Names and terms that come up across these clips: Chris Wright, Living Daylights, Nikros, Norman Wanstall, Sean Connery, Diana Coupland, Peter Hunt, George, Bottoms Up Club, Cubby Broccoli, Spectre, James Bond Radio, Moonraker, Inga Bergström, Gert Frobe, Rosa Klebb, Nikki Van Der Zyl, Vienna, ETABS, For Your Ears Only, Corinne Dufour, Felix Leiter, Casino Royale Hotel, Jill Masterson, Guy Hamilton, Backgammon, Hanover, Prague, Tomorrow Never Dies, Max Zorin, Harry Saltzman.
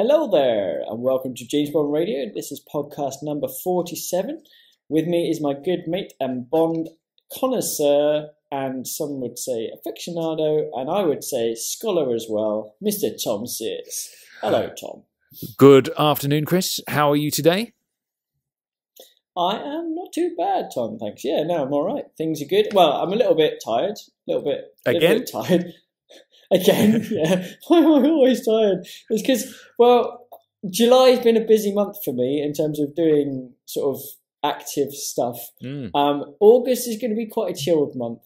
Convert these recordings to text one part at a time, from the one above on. Hello there, and welcome to James Bond Radio. This is podcast number 47. With me is my good mate and Bond connoisseur, and some would say aficionado, and I would say scholar as well, Mr. Tom Sears. Hello, Tom. Good afternoon, Chris. How are you today? I am not too bad, Tom, thanks. Yeah, no, I'm all right. Things are good. Well, I'm a little bit tired. A little bit tired. Again, yeah. Why am I always tired? It's because, well, July's been a busy month for me in terms of doing sort of active stuff. August is going to be quite a chilled month.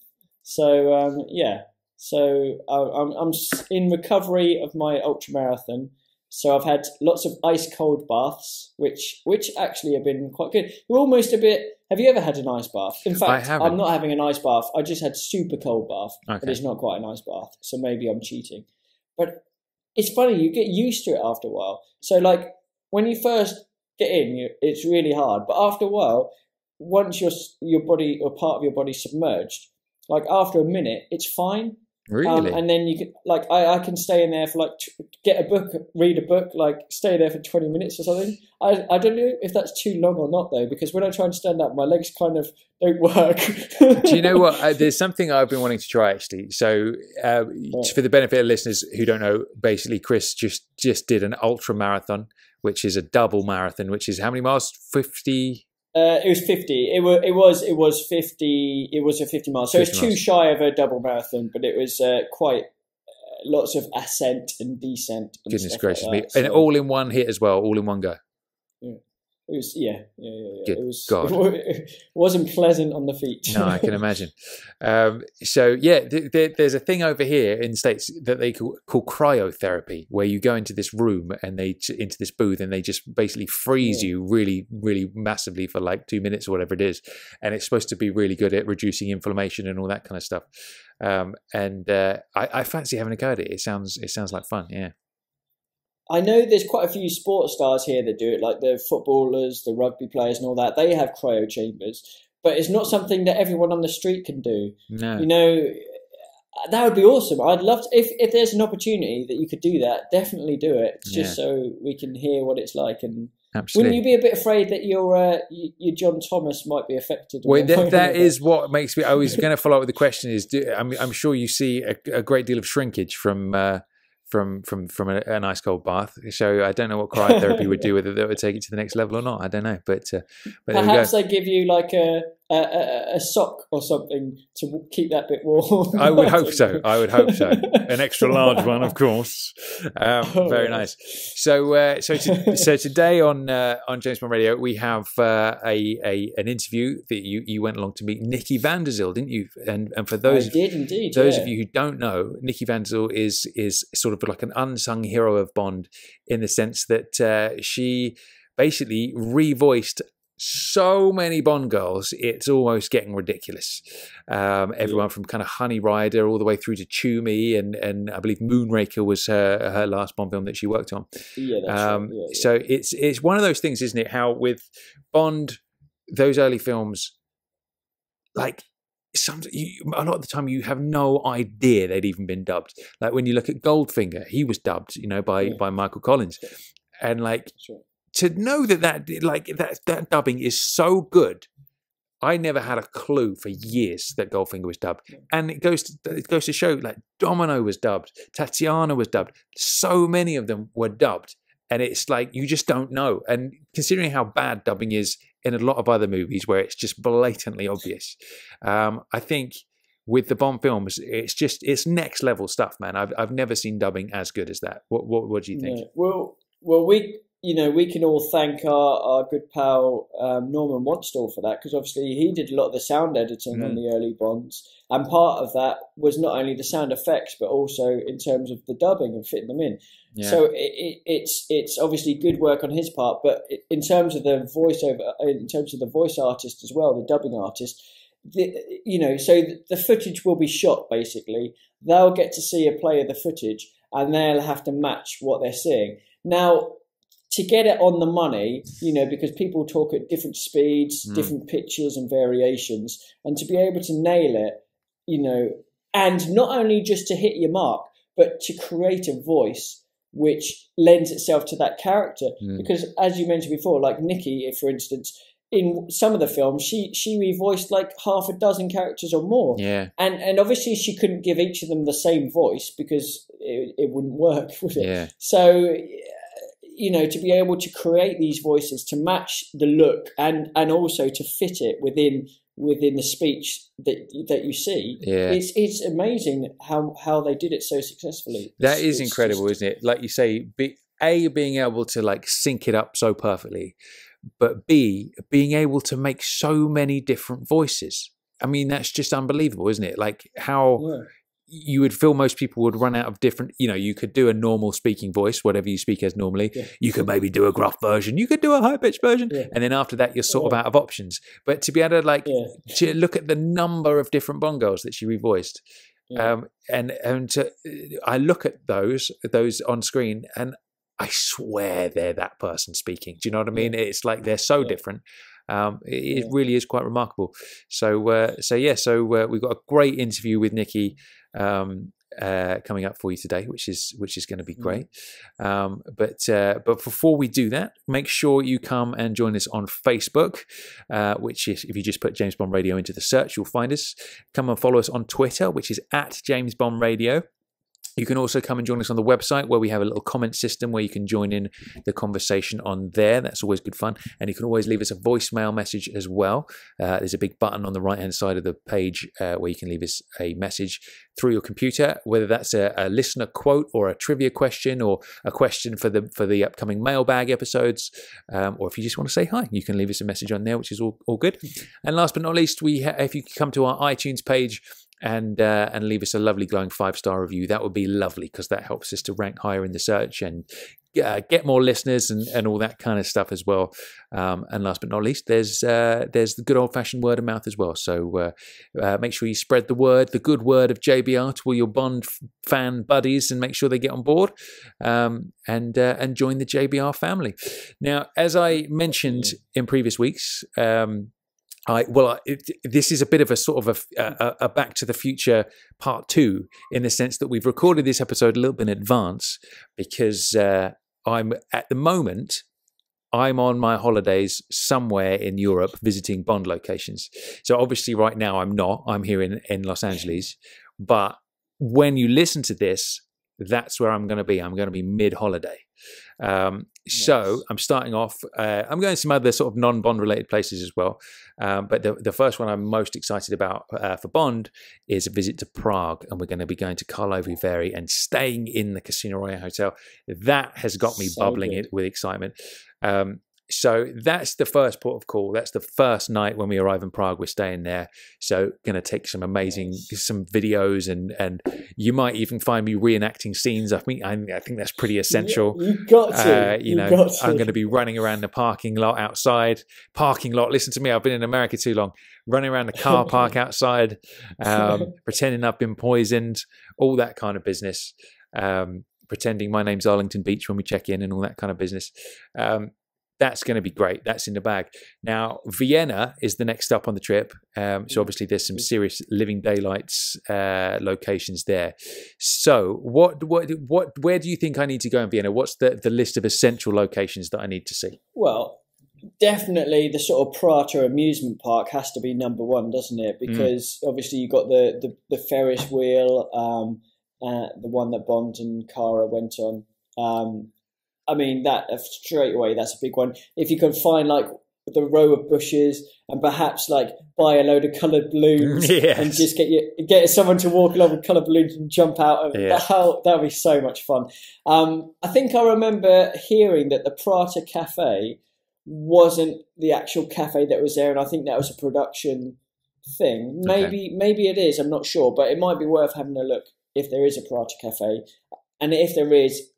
So, I'm in recovery of my ultramarathon. So I've had lots of ice-cold baths, which actually have been quite good. We're almost a bit... Have you ever had an ice bath? In fact, I'm not having an ice bath. I just had super cold bath, but it's not quite an ice bath. So maybe I'm cheating. But it's funny, you get used to it after a while. So like when you first get in, it's really hard. But after a while, once your body or part of your body submerged, like after a minute, it's fine. Really? And then you can, like, I can stay in there for like, read a book, like stay there for 20 minutes or something. I don't know if that's too long or not though, because when I try and stand up, my legs kind of don't work. Do you know what? There's something I've been wanting to try actually. So for the benefit of listeners who don't know, basically Chris just did an ultra marathon, which is a double marathon, which is how many miles? 50? It was 50. It was 50. It was a 50 mile. So it's too shy of a double marathon, but it was quite lots of ascent and descent. And goodness gracious me! And all in one hit as well, all in one go. Yeah, it was. Yeah. Good God. It wasn't pleasant on the feet. No, I can imagine. So yeah, there's a thing over here in the States that they call cryotherapy, where you go into this room and into this booth and they just basically freeze you really, really massively for like 2 minutes or whatever it is, and it's supposed to be really good at reducing inflammation and all that kind of stuff. I fancy having a go at it. It sounds like fun. Yeah. I know there's quite a few sports stars here that do it, like the footballers, the rugby players and all that. They have cryo chambers, but it's not something that everyone on the street can do. No. You know, that would be awesome. I'd love to, if there's an opportunity that you could do that, definitely do it. Just so we can hear what it's like. And absolutely. Wouldn't you be a bit afraid that your John Thomas might be affected? Well, that is what makes me, I was going to follow up with the question is, I'm sure you see a great deal of shrinkage from an ice cold bath. So I don't know what cryotherapy would do, whether that would take it to the next level or not. I don't know, but perhaps they give you like a sock or something to keep that bit warm. I would hope so. I would hope so. An extra large one, of course. Very nice. So so today on James Bond Radio we have an interview that you went along to meet Nikki Van Der Zyl, didn't you? And for those of you who don't know, Nikki Van Der Zyl is sort of like an unsung hero of Bond in the sense that she basically revoiced so many Bond girls, it's almost getting ridiculous. Everyone from kind of Honey Ryder all the way through to Chumi, and I believe Moonraker was her last Bond film that she worked on. Yeah, that's right. Yeah, so it's one of those things, isn't it? How with Bond, those early films, like a lot of the time you have no idea they'd even been dubbed. Like when you look at Goldfinger, he was dubbed, you know, by Michael Collins, and like. Sure. To know that dubbing is so good, I never had a clue for years that Goldfinger was dubbed, and it goes to show like Domino was dubbed, Tatiana was dubbed, so many of them were dubbed, and it's like you just don't know. And considering how bad dubbing is in a lot of other movies where it's just blatantly obvious, I think with the Bond films, it's next level stuff, man. I've never seen dubbing as good as that. What do you think? Yeah. Well, we. You know, we can all thank our good pal Norman Wanstall for that, because obviously he did a lot of the sound editing on the early Bonds, and part of that was not only the sound effects but also in terms of the dubbing and fitting them in. Yeah. So it's obviously good work on his part, but in terms of the voiceover, in terms of the voice artist as well, the dubbing artist, you know, so the footage will be shot basically. They'll get to see a play of the footage, and they'll have to match what they're seeing now. To get it on the money, you know, because people talk at different speeds, different pitches and variations, and to be able to nail it, you know, and not only just to hit your mark, but to create a voice which lends itself to that character. Mm. Because as you mentioned before, like Nikki, for instance, in some of the films, she revoiced like half a dozen characters or more. Yeah. And obviously she couldn't give each of them the same voice because it wouldn't work, would it? Yeah. So, you know, to be able to create these voices to match the look and also to fit it within the speech that you see, yeah, it's amazing how they did it so successfully. That is incredible, isn't it? Like you say, being able to like sync it up so perfectly, but B, being able to make so many different voices. I mean, that's just unbelievable, isn't it? Like how, yeah, you would feel most people would run out of different, you know, you could do a normal speaking voice, whatever you speak as normally. Yeah. You could maybe do a gruff version. You could do a high-pitched version. Yeah. And then after that, you're sort, yeah, of out of options. But to be able to like, yeah, to look at the number of different bongos that she revoiced. Yeah. I look at those on screen and I swear they're that person speaking. Do you know what I mean? It's like they're so, yeah, different. It really is quite remarkable. So we've got a great interview with Nikki coming up for you today, which is going to be great. But before we do that, make sure you come and join us on Facebook, which is, if you just put James Bond Radio into the search, you'll find us. Come and follow us on Twitter, which is at James Bond Radio. You can also come and join us on the website, where we have a little comment system where you can join in the conversation on there. That's always good fun. And you can always leave us a voicemail message as well. There's a big button on the right-hand side of the page where you can leave us a message through your computer, whether that's a listener quote or a trivia question or a question for the upcoming mailbag episodes. Or if you just want to say hi, you can leave us a message on there, which is all good. And last but not least, if you come to our iTunes page, and leave us a lovely glowing 5-star review. That would be lovely, because that helps us to rank higher in the search and get more listeners and all that kind of stuff as well. And last but not least, there's the good old-fashioned word of mouth as well. So make sure you spread the word, the good word of JBR, to all your Bond fan buddies, and make sure they get on board and join the JBR family. Now, as I mentioned in previous weeks, this is a bit of a sort of a Back to the Future part 2, in the sense that we've recorded this episode a little bit in advance, because I'm on my holidays somewhere in Europe visiting Bond locations. So obviously right now I'm not. I'm here in Los Angeles. But when you listen to this, that's where I'm going to be. I'm going to be mid-holiday. Yes. So I'm starting off, I'm going to some other sort of non-Bond related places as well. But the first one I'm most excited about for Bond is a visit to Prague. And we're going to be going to Karlovy Vary and staying in the Casino Royale Hotel. That has got me bubbling with excitement. So that's the first port of call. That's the first night when we arrive in Prague. We're staying there. So going to take some amazing, some videos, and you might even find me reenacting scenes. I mean, I think that's pretty essential. You've got to. I'm going to be running around the parking lot outside. Parking lot. Listen to me. I've been in America too long. Running around the car park outside, pretending I've been poisoned, all that kind of business. Pretending my name's Arlington Beach when we check in and all that kind of business. That's going to be great. That's in the bag. Now, Vienna is the next stop on the trip. So obviously there's some serious Living Daylights locations there. So where do you think I need to go in Vienna? What's the list of essential locations that I need to see? Well, definitely the sort of Prater amusement park has to be number one, doesn't it? Because obviously you've got the Ferris wheel, the one that Bond and Cara went on. I mean, that straight away, that's a big one. If you can find like the row of bushes and perhaps like buy a load of coloured balloons, yes, and just get someone to walk along with coloured balloons and jump out of it, yeah, that would be so much fun. I think I remember hearing that the Prater Cafe wasn't the actual cafe that was there, and I think that was a production thing. Maybe it is, I'm not sure, but it might be worth having a look if there is a Prater Cafe. And if there is,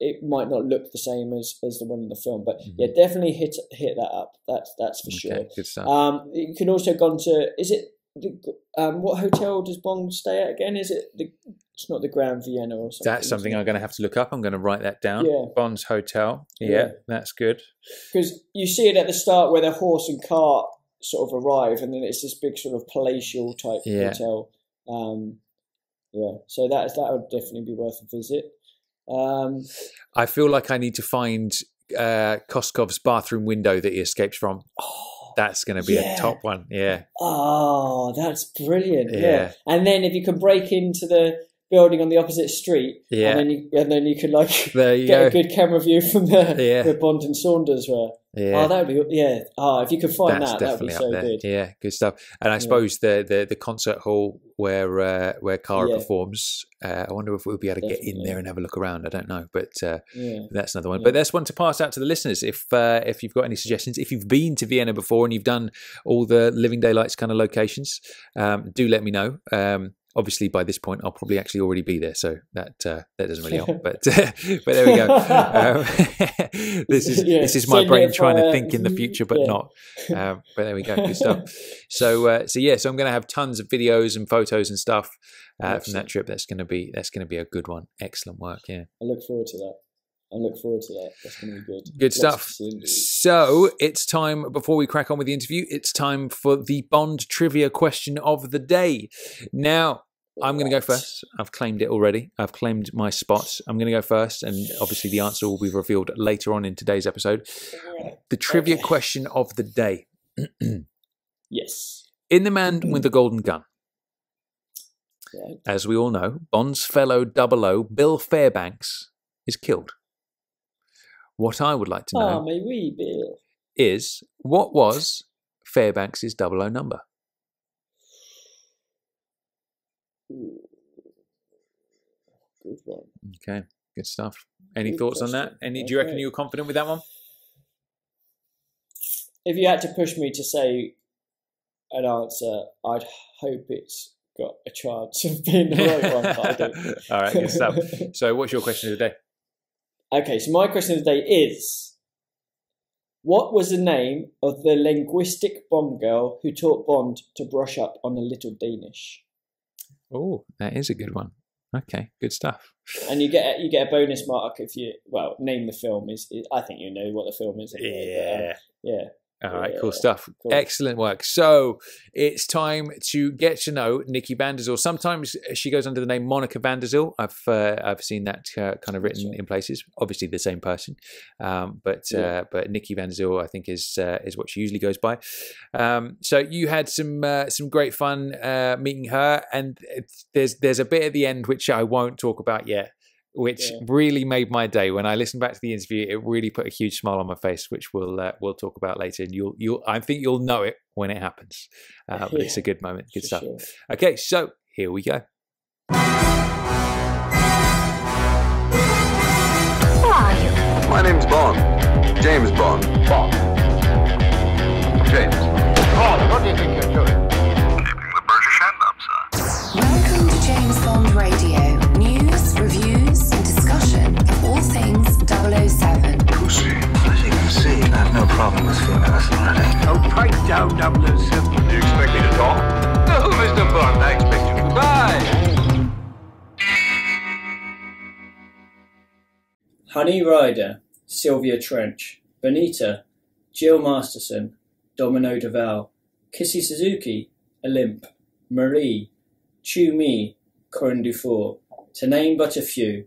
it might not look the same as the one in the film, but yeah, definitely hit that up. That's for sure. Good stuff. You can also go on to, is it what hotel does Bond stay at again? Is it it's not the Grand Vienna or something? That's something I'm going to have to look up. I'm going to write that down. Yeah. Bond's hotel. Yeah, that's good. Because you see it at the start where the horse and cart sort of arrive, and then it's this big sort of palatial type hotel. Yeah, so that would definitely be worth a visit. I feel like I need to find Kostkov's bathroom window that he escapes from. Oh, that's going to be a top one. Yeah. Oh, that's brilliant. Yeah. And then if you can break into the building on the opposite street, and then you could like get a good camera view from there, where Bond and Saunders were. Yeah. Oh, that would be if you could find that would be so good. Yeah, good stuff. And I suppose the concert hall where Cara performs. I wonder if we'll be able to get in there and have a look around. I don't know, but that's another one. Yeah. But that's one to pass out to the listeners. If you've got any suggestions, if you've been to Vienna before and you've done all the Living Daylights kind of locations, do let me know. Obviously, by this point, I'll probably actually already be there, so that doesn't really help. But there we go. This is my brain trying to think in the future, but not. But there we go. Good stuff. So I'm going to have tons of videos and photos and stuff from that trip. That's going to be a good one. Excellent work. Yeah, I look forward to that. That's going to be good. Good stuff. So it's time, before we crack on with the interview, it's time for the Bond trivia question of the day. Now, I'm going to go first. I've claimed it already. I've claimed my spot. I'm going to go first, and obviously the answer will be revealed later on in today's episode. The trivia question of the day. Yes. In The Man with the Golden Gun, as we all know, Bond's fellow 00, Bill Fairbanks, is killed. What I would like to know is, what was Fairbanks' 00 number? Good one. Okay, good stuff. Any thoughts on that? Do you reckon you were confident with that one? If you had to push me to say an answer, I'd hope it's got a chance of being the right one, but I don't. All right, good stuff. So what's your question of the day? Okay, so my question of the day is, what was the name of the linguistic Bond girl who taught Bond to brush up on a little Danish? Oh, that is a good one. Okay, good stuff. And you get a bonus mark if you name the film. I think you know what the film is. Anyway, All right, cool stuff. Cool. Excellent work. So it's time to get to know Nikki Van Der Zyl. Sometimes she goes under the name Monica Van Der Zyl. I've seen that kind of written in places. Obviously the same person, but Nikki Van Der Zyl I think is what she usually goes by. So you had some great fun meeting her, and there's a bit at the end which I won't talk about yet, which really made my day. When I listened back to the interview, it really put a huge smile on my face, which we'll talk about later. And I think you'll know it when it happens. But it's a good moment, good stuff. Sure. Okay, so here we go. Who are you? My name's Bond. James Bond. Bond. James. Bond, what do you think you're doing? I'm keeping the British hand up, sir. Welcome to James Bond Radio. News, reviews, and discussion of all things 007. Pussy. As you can see, I have no problem with female personality. Oh, pipe down, 007. Do you expect me to talk? No, Mr. Bond, I expect you to buy. Honey Ryder, Sylvia Trench, Bonita, Jill Masterson, Domino Duval, Kissy Suzuki, Olympe, Marie, Chu Mi, Corinne Dufour, to name but a few.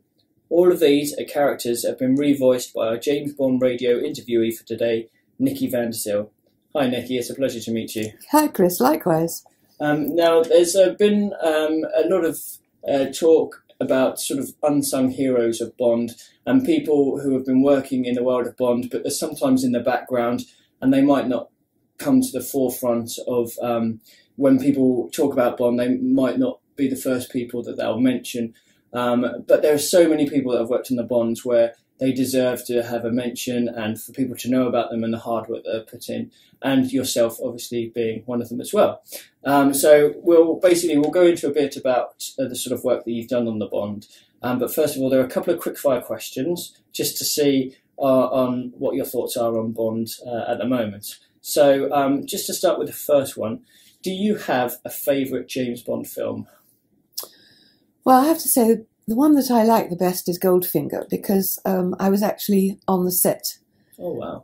All of these are characters have been revoiced by our James Bond radio interviewee for today, Nikki Van Der Zyl. Hi Nikki, it's a pleasure to meet you. Hi Chris, likewise. Now there's been a lot of talk about sort of unsung heroes of Bond and people who have been working in the world of Bond but are sometimes in the background and they might not come to the forefront of when people talk about Bond, they might not be the first people that they'll mention. But there are so many people that have worked in the Bonds where they deserve to have a mention and for people to know about them and the hard work that they're put in, and yourself obviously being one of them as well. So we'll go into a bit about the sort of work that you've done on the Bond. But first of all, there are a couple of quickfire questions just to see on what your thoughts are on Bond at the moment. So just to start with the first one, do you have a favourite James Bond film? Well, I have to say, the one that I like the best is Goldfinger, because I was actually on the set. Oh, wow.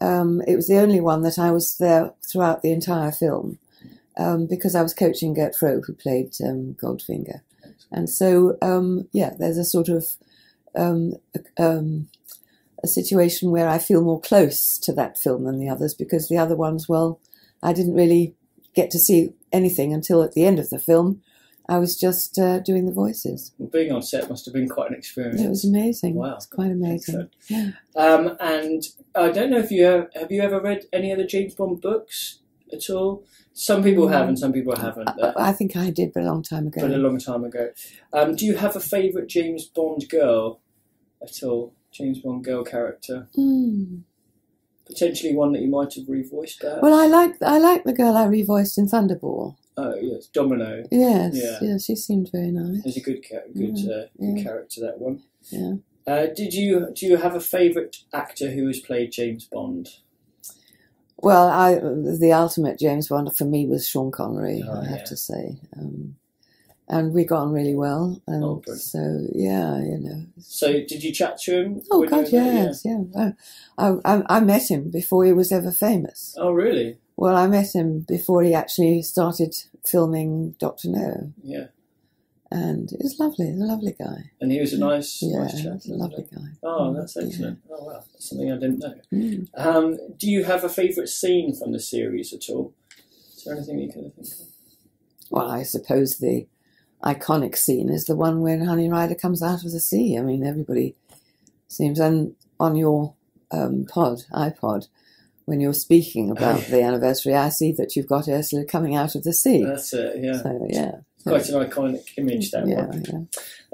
It was the only one that I was there throughout the entire film, because I was coaching Gert Frobe, who played Goldfinger. And so, there's a sort of a situation where I feel more close to that film than the others, because the other ones, well, I didn't really get to see anything until at the end of the film. I was just doing the voices. Well, being on set must have been quite an experience. It was amazing. Wow. It's quite amazing. So. Yeah. And I don't know if you have you ever read any other James Bond books at all? Some people have and some people haven't. I think I did, but a long time ago. But a long time ago. Do you have a favourite James Bond girl at all? James Bond girl character? Mm. Potentially one that you might have revoiced, perhaps? Well, I like the girl I revoiced in Thunderball. Oh, yes, Domino. Yes, yeah, yeah, she seemed very nice. She's a good character, that one. Yeah. Do you have a favourite actor who has played James Bond? Well, the ultimate James Bond for me was Sean Connery, I have to say. And we got on really well. And so, yeah, you know. So did you chat to him? Oh, God, yes, yeah. Yeah. I met him before he was ever famous. Oh, really? Well, I met him before he actually started filming Dr. No. Yeah. And it was lovely. He was a lovely guy. And he was a nice chap. Yeah, a lovely guy. Oh, that's excellent. Yeah. Oh, wow. That's something I didn't know. Mm. Do you have a favourite scene from the series at all? Is there anything you can think of? Well, I suppose the iconic scene is the one when Honey Ryder comes out of the sea. I mean, everybody seems... And on your iPod... When you're speaking about the anniversary, I see that you've got Ursula coming out of the sea. That's it, yeah. So, yeah. Quite an iconic image, that one. Yeah.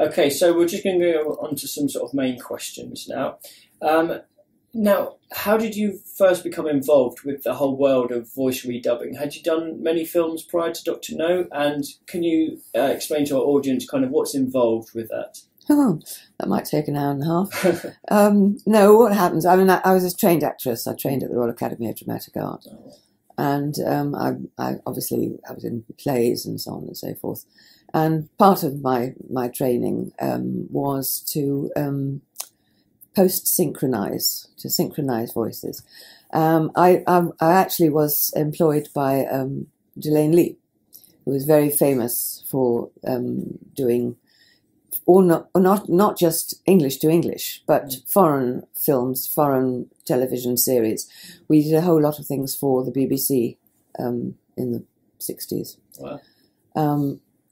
Okay, so we're just going to go on to some sort of main questions now. Now, how did you first become involved with the whole world of voice redubbing? Had you done many films prior to Dr. No? And can you explain to our audience kind of what's involved with that? Oh, that might take an hour and a half. No, what happens? I mean, I was a trained actress. I trained at the Royal Academy of Dramatic Art, and I was in plays and so on and so forth. And part of my training was to synchronize voices. I actually was employed by De Lane Lea, who was very famous for doing. Or not just English to English, but foreign films, foreign television series. We did a whole lot of things for the BBC in the 60s. Wow.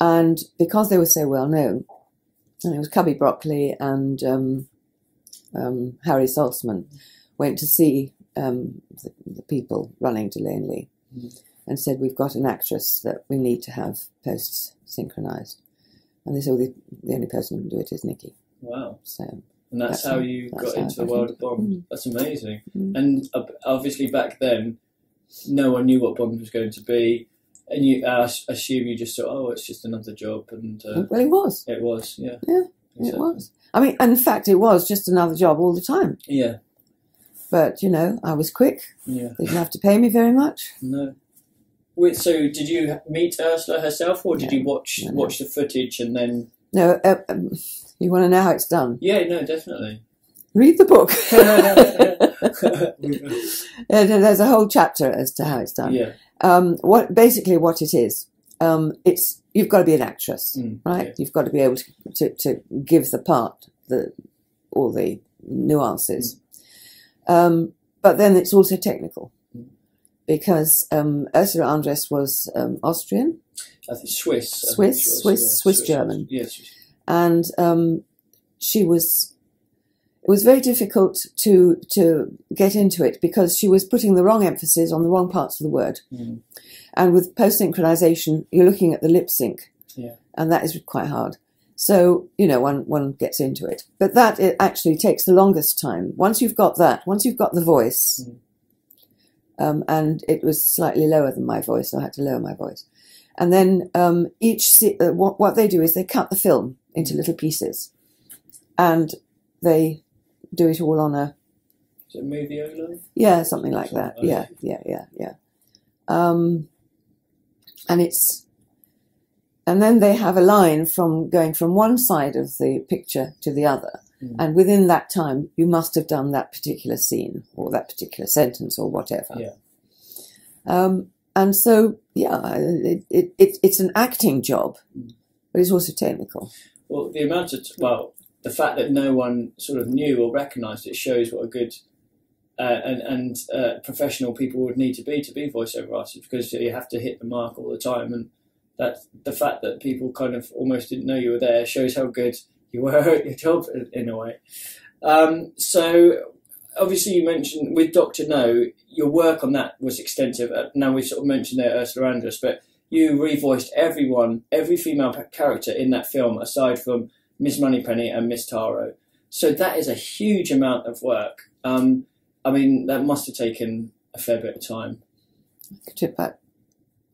And because they were so well known, and it was Cubby Broccoli and Harry Saltzman went to see the people running De Lane Lea and said, we've got an actress that we need to have posts synchronised. And they said, well, the only person who can do it is Nikki. Wow. So, and that's how you got into the world of Bond. Mm. That's amazing. Mm. And obviously back then, no one knew what Bond was going to be. And you assume you just thought, oh, it's just another job. And well, it was. It was, yeah. Yeah, exactly. It was. I mean, in fact, it was just another job all the time. Yeah. But, you know, I was quick. Yeah. They didn't have to pay me very much. No. So did you meet Ursula herself, or did you watch the footage and then... No, you want to know how it's done? Yeah, no, definitely. Read the book. There's a whole chapter as to how it's done. Yeah. Basically what it is, it's you've got to be an actress, right? Yeah. You've got to be able to give the part all the nuances. Mm. But then it's also technical. Because Ursula Andress was Austrian. I think Swiss-German. Yes. Yeah, and it was very difficult to get into it because she was putting the wrong emphasis on the wrong parts of the word. Mm. And with post-synchronization, you're looking at the lip sync. Yeah. And that is quite hard. So, you know, one gets into it. But it actually takes the longest time. Once you've got that, once you've got the voice... Mm. And it was slightly lower than my voice, so I had to lower my voice. And then what they do is they cut the film into little pieces, and they do it all on a... Is it Moviola? Yeah, something like that. Yeah, yeah, yeah, yeah. And then they have a line going from one side of the picture to the other. Mm. And within that time, you must have done that particular scene or that particular sentence or whatever. Yeah. And so, yeah, it's an acting job, but it's also technical. Well, the amount of the fact that no one sort of knew or recognised it shows what a good and professional people would need to be voiceover artists, because you have to hit the mark all the time. And that the fact that people kind of almost didn't know you were there shows how good you were at your job in a way. So obviously you mentioned with Dr. No, your work on that was extensive. Now we've sort of mentioned there Ursula Andress, but you revoiced everyone, every female character in that film aside from Miss Moneypenny and Miss Taro. So that is a huge amount of work. I mean, that must have taken a fair bit of time. It took about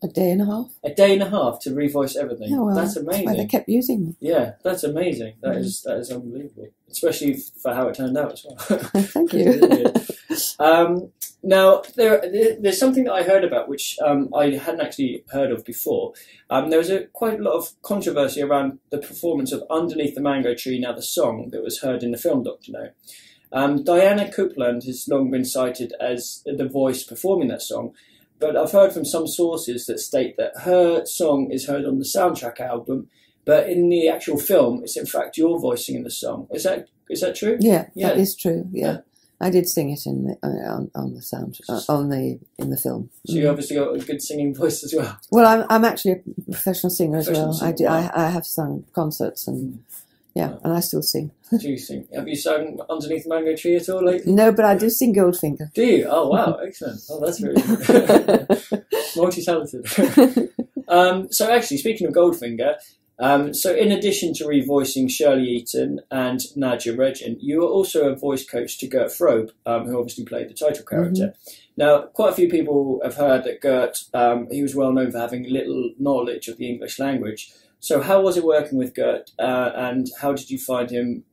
a day and a half. A day and a half to revoice everything. Yeah, well, that's amazing. That's why they kept using them. Yeah, that's amazing. That is unbelievable, especially for how it turned out as well. Thank you. Now, there's something that I heard about which I hadn't actually heard of before. There was quite a lot of controversy around the performance of Underneath the Mango Tree, now the song that was heard in the film Dr. No. Diana Coupland has long been cited as the voice performing that song, but I've heard from some sources that state that her song is heard on the soundtrack album, but in the actual film, it's in fact your voicing in the song. Is that true? Yeah, that is true. Yeah. I did sing it in the, on the sound in the film. So you obviously got a good singing voice as well. Well, I'm actually a professional singer as well. I have sung concerts and. Yeah, and I still sing. Do you sing? Have you sung Underneath the Mango Tree at all lately? No, but I do sing Goldfinger. Do you? Oh, wow, excellent. Oh, that's really good. Multi-talented. So actually, speaking of Goldfinger, so in addition to revoicing Shirley Eaton and Nadja Regent, you were also a voice coach to Gert Frobe, who obviously played the title character. Now, quite a few people have heard that Gert, he was well known for having little knowledge of the English language. So how was it working with Gert, and how did you find him?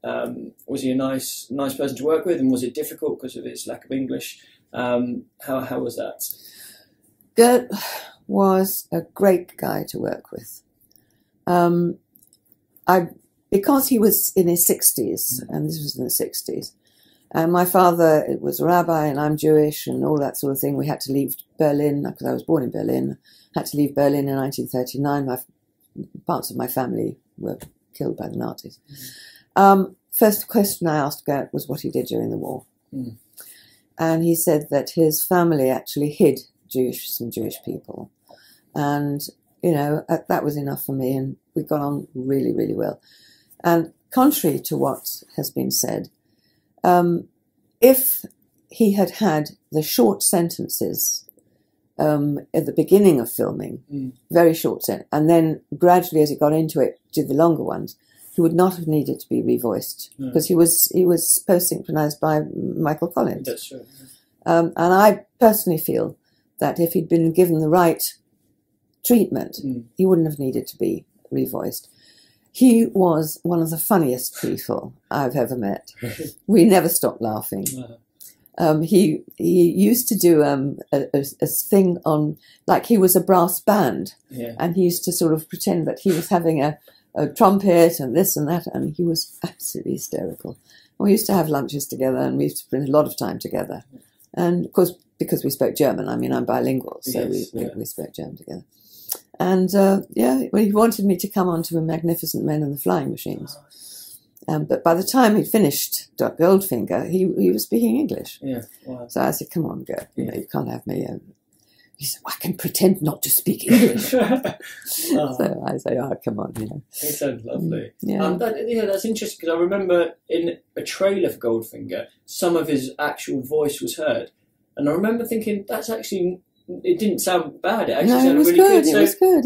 Was he a nice person to work with, and was it difficult because of his lack of English? How was that? Gert was a great guy to work with. Because he was in his 60s, and this was in the 60s, and my father was a rabbi, and I'm Jewish, and all that sort of thing. We had to leave Berlin, because I was born in Berlin, had to leave Berlin in 1939. Parts of my family were killed by the Nazis. First question I asked Gert was what he did during the war. And he said that his family actually hid some Jewish people. And, you know, that was enough for me, and we got on really, really well. And contrary to what has been said, if he had had the short sentences at the beginning of filming, very short sentence, and then gradually as he got into it, did the longer ones, he would not have needed to be revoiced, because he was post-synchronized by Michael Collins. That's true. And I personally feel that if he'd been given the right treatment, he wouldn't have needed to be revoiced. He was one of the funniest people I've ever met. We never stopped laughing. He used to do a thing on, like he was a brass band, and he used to sort of pretend that he was having a trumpet and this and that, and he was absolutely hysterical. And we used to have lunches together, and we used to spend a lot of time together. And of course, because we spoke German, I mean, I'm bilingual, so we spoke German together. And he wanted me to come on to Magnificent Men and the Flying Machines. But by the time he finished Goldfinger, he was speaking English. Yeah, wow. So I said, come on, go. You know, you can't have me. He said, I can pretend not to speak English. So I said, oh, come on, you know. It sounds lovely. That's interesting, because I remember in a trailer for Goldfinger, some of his actual voice was heard. And I remember thinking, that's actually... It didn't sound bad. It actually sounded really good. So, it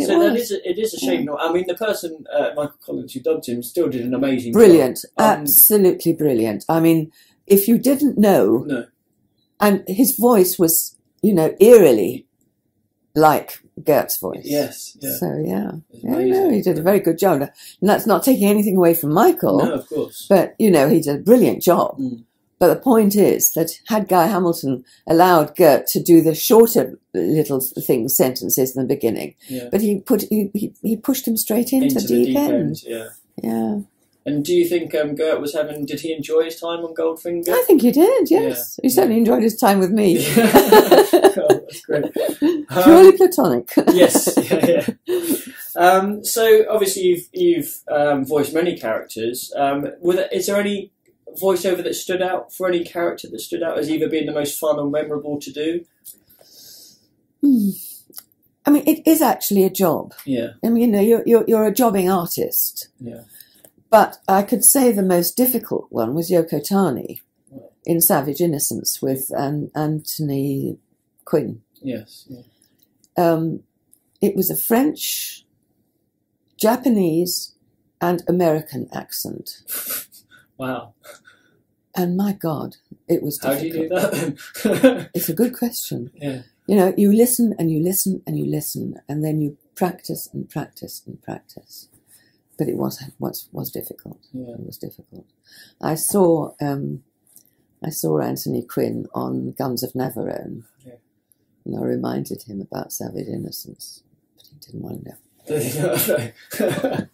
is a shame. Yeah. I mean, the person, Michael Collins, who dubbed him, still did an amazing job. Absolutely brilliant. I mean, if you didn't know, and his voice was, you know, eerily like Gert's voice. Yes. Yeah. So, he did a very good job. And that's not taking anything away from Michael. No, of course. But, you know, he did a brilliant job. But the point is that had Guy Hamilton allowed Gert to do the shorter little sentences in the beginning, but he pushed him straight into the deep end. Yeah. And do you think Gert was having? Did he enjoy his time on Goldfinger? I think he did. Yes, he certainly enjoyed his time with me. Oh, that's great. Purely platonic. Yes. Yeah. So obviously you've voiced many characters. Is there any voiceover that stood out for any character that stood out as either being the most fun or memorable to do? I mean, it is actually a job. Yeah. I mean, you know, you're a jobbing artist. Yeah. But I could say the most difficult one was Yoko Tani in Savage Innocence with Anthony Quinn. Yes. Yeah. It was a French, Japanese, and American accent. Wow. And my God, it was difficult. How do you do that? It's a good question. Yeah. You know, you listen and you listen and you listen, and then you practice and practice and practice. But it was difficult. Yeah. It was difficult. I saw Anthony Quinn on Guns of Navarone, yeah, and I reminded him about Savage Innocence, but he didn't want to know.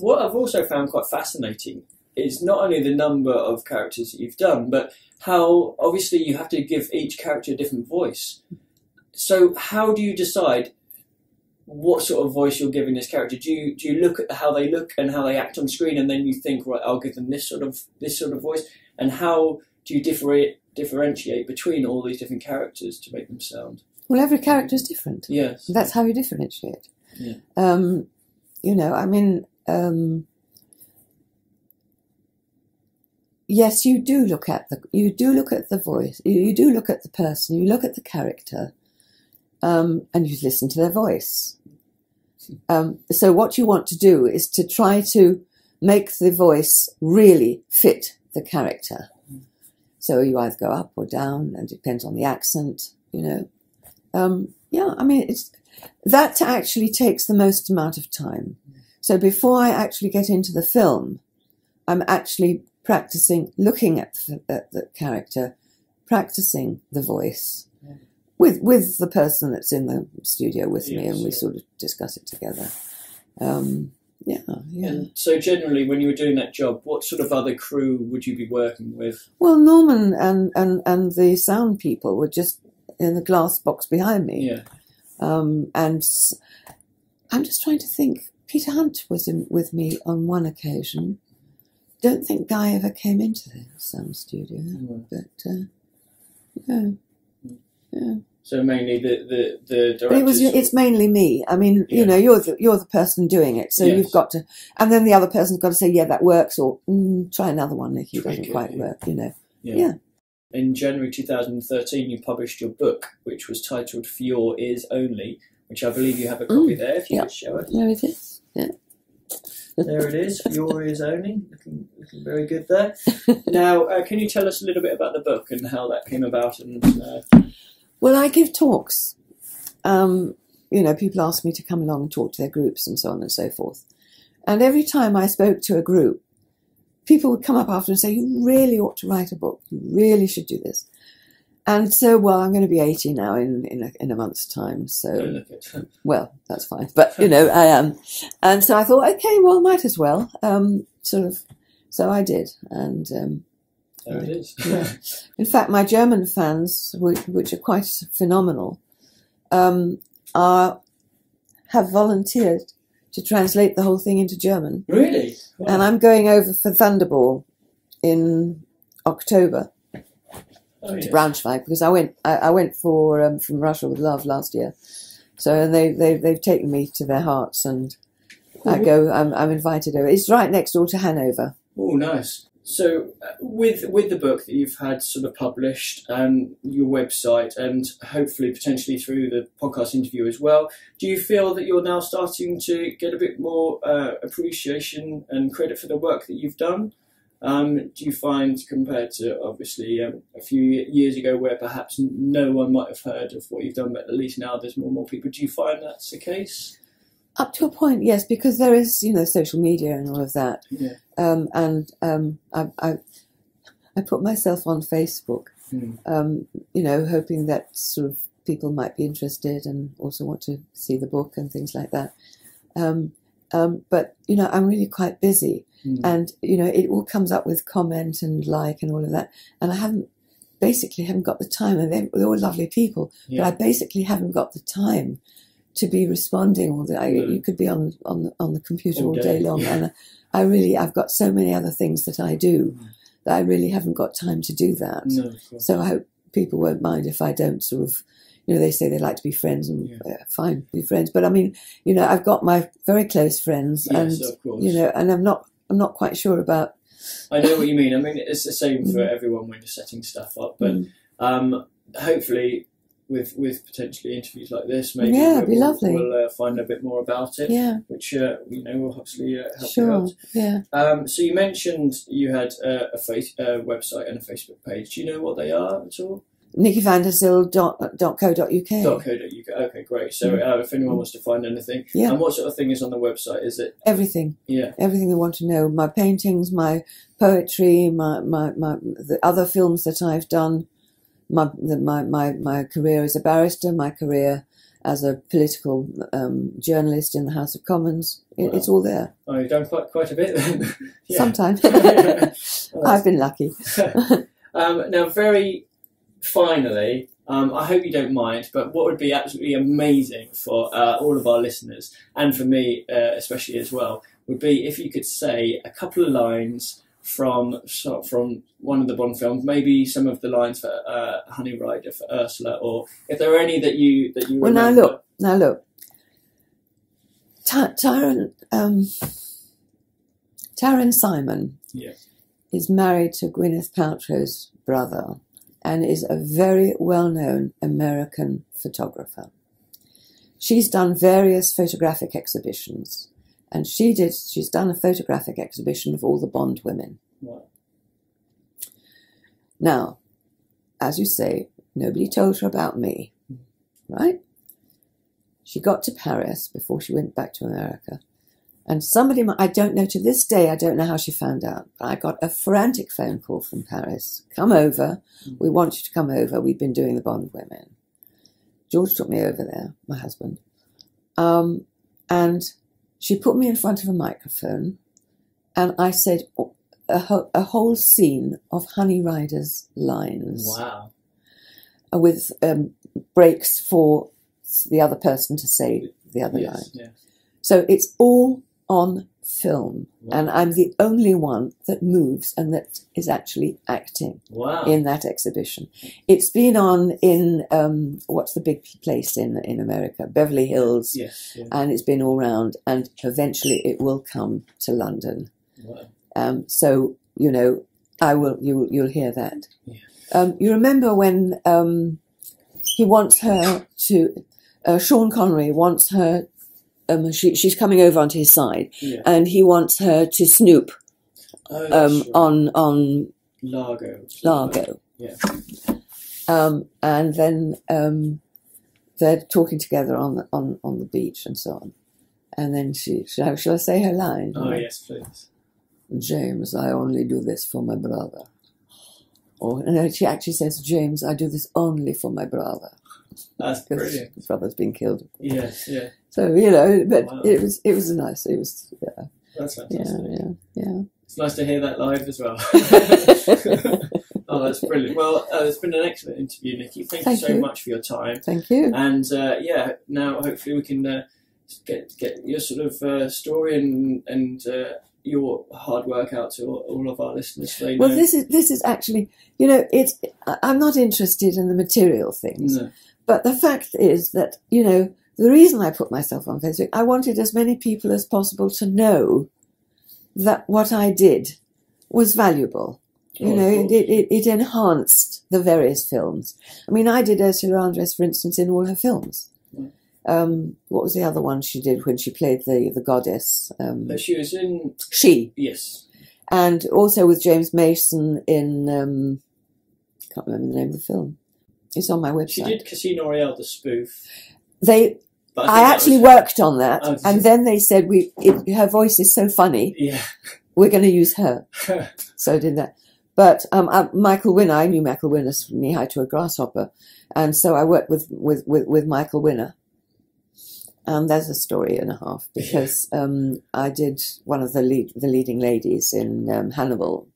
What I've also found quite fascinating is not only the number of characters that you've done, but how obviously you have to give each character a different voice. So how do you decide what sort of voice you're giving this character? Do you look at how they look and how they act on screen, and then you think, right, I'll give them this sort of voice? And how do you differentiate between all these different characters to make them sound? Well, every character is different. Yes, that's how you differentiate. Yeah. You know, I mean, yes, you do look at the voice. You do look at the person. You look at the character. And you listen to their voice. So what you want to do is to try to make the voice really fit the character. So you either go up or down, and it depends on the accent, you know. Yeah, I mean, that actually takes the most amount of time. So before I actually get into the film, I'm actually practicing, looking at the character, practicing the voice, with the person that's in the studio with me, and we sort of discuss it together. Yeah. And so generally, when you were doing that job, what sort of other crew would you be working with? Well, Norman and the sound people were just in the glass box behind me. Yeah. And I'm just trying to think. Peter Hunt was in with me on one occasion. Don't think Guy ever came into the sound studio, but no. Yeah. So mainly the director. It's mainly me. I mean, you know, you're the person doing it, so you've got to, and then the other person's got to say, yeah, that works, or try another one if it doesn't quite work, you know. Yeah. In January 2013, you published your book, which was titled For Your Ears Only, which I believe you have a copy there. If you could show it. There it is. Yeah. There it is. For Your Ears Only. Looking very good there. Now, can you tell us a little bit about the book and how that came about? And well, I give talks. You know, people ask me to come along and talk to their groups and so on and so forth. And every time I spoke to a group, people would come up after and say, you really ought to write a book. You really should do this. And so, well, I'm going to be 80 now in a month's time. So, well, that's fine. But, you know, I am. And so I thought, okay, well, might as well. Sort of. So I did. And there it is. Yeah. In fact, my German fans, which are quite phenomenal, have volunteered to translate the whole thing into German. Really? Wow. And I'm going over for Thunderball in October to Braunschweig, because I went for From Russia with Love last year. So and they've taken me to their hearts, and cool. I'm invited over. It's right next door to Hanover. Oh, nice. So with the book that you've had sort of published, and your website, and hopefully potentially through the podcast interview as well, do you feel that you're now starting to get a bit more appreciation and credit for the work that you've done? Do you find, compared to obviously a few years ago where perhaps no one might have heard of what you've done, but at least now there's more and more people, do you find that's the case? Up to a point, yes, because there is, you know, social media and all of that. Yeah. And I put myself on Facebook, you know, hoping that sort of people might be interested and also want to see the book and things like that. But, you know, I'm really quite busy. And, you know, it all comes up with comment and like and all of that. And I haven't got the time. And they're all lovely people, but I basically haven't got the time to be responding all day. You could be on the computer all day long, and I've got so many other things that I do that I really haven't got time to do that. So I hope people won't mind if I don't sort of, you know, they say they like to be friends, and fine, be friends. But I mean, you know, I've got my very close friends, and you know, and I'm not quite sure about. I know what you mean. I mean, it's the same for everyone when you're setting stuff up, but hopefully with potentially interviews like this, maybe we'll find a bit more about it, which you know, will hopefully help you out. So you mentioned you had a website and a Facebook page. Do you know what they are at all? NikkiVanderZyl.co.uk. Okay, great. So if anyone wants to find anything, and what sort of thing is on the website? Is it everything? Yeah, everything they want to know. My paintings, my poetry, the other films that I've done. My career as a barrister, my career as a political journalist in the House of Commons. It's all there. Oh, you've done quite a bit then. Sometimes. I've been lucky. Now, very finally, I hope you don't mind, but what would be absolutely amazing for all of our listeners, and for me especially as well, would be if you could say a couple of lines from one of the Bond films, maybe some of the lines for Honey Ryder, for Ursula, or if there are any that you remember. Well, now look. Taryn Simon is married to Gwyneth Paltrow's brother and is a very well-known American photographer. She's done various photographic exhibitions. And she's done a photographic exhibition of all the Bond women. Wow. Now, as you say, nobody told her about me, right? She got to Paris before she went back to America. And somebody, I don't know to this day, I don't know how she found out, but I got a frantic phone call from Paris. Come over. We want you to come over. We've been doing the Bond women. George took me over there, my husband. And she put me in front of a microphone, and I said a whole scene of Honey Ryder's lines. Wow. With breaks for the other person to say the other line. Yeah. So it's all on film, and I'm the only one that moves and that is actually acting in that exhibition. It's been on in what's the big place in America, Beverly Hills, and it's been all round, and eventually it will come to London. So you know, you'll hear that. You remember when he wants her to Sean Connery wants her. She's coming over onto his side, and he wants her to snoop on Largo. Yeah. And then they're talking together on the beach and so on. And then shall I say her line? Oh, yes, please. James, I only do this for my brother. Or no, she actually says, James, I do this only for my brother. That's brilliant. His brother's been killed. Yes, yeah. So you know, but it was nice. It was That's fantastic. Yeah. It's nice to hear that live as well. Oh, that's brilliant. Well, it's been an excellent interview, Nikki. Thank you so much for your time. Thank you. And now hopefully we can get your sort of story and your hard work out to all of our listeners. So well, this is actually, you know, I'm not interested in the material things, but the fact is that, you know, the reason I put myself on Facebook, I wanted as many people as possible to know that what I did was valuable. You know, it enhanced the various films. I mean, I did Ursula Andress, for instance, in all her films. What was the other one she did when she played the goddess? But she was in... She. Yes. And also with James Mason in... I can't remember the name of the film. It's on my website. She did Casino Royale, the spoof. I actually worked on that, and then they said, her voice is so funny, we're going to use her. So I did that. But Michael Winner, I knew Michael Winner from Knee High to a Grasshopper, and so I worked with Michael Winner. And there's a story and a half, because I did one of the leading ladies in Hannibal,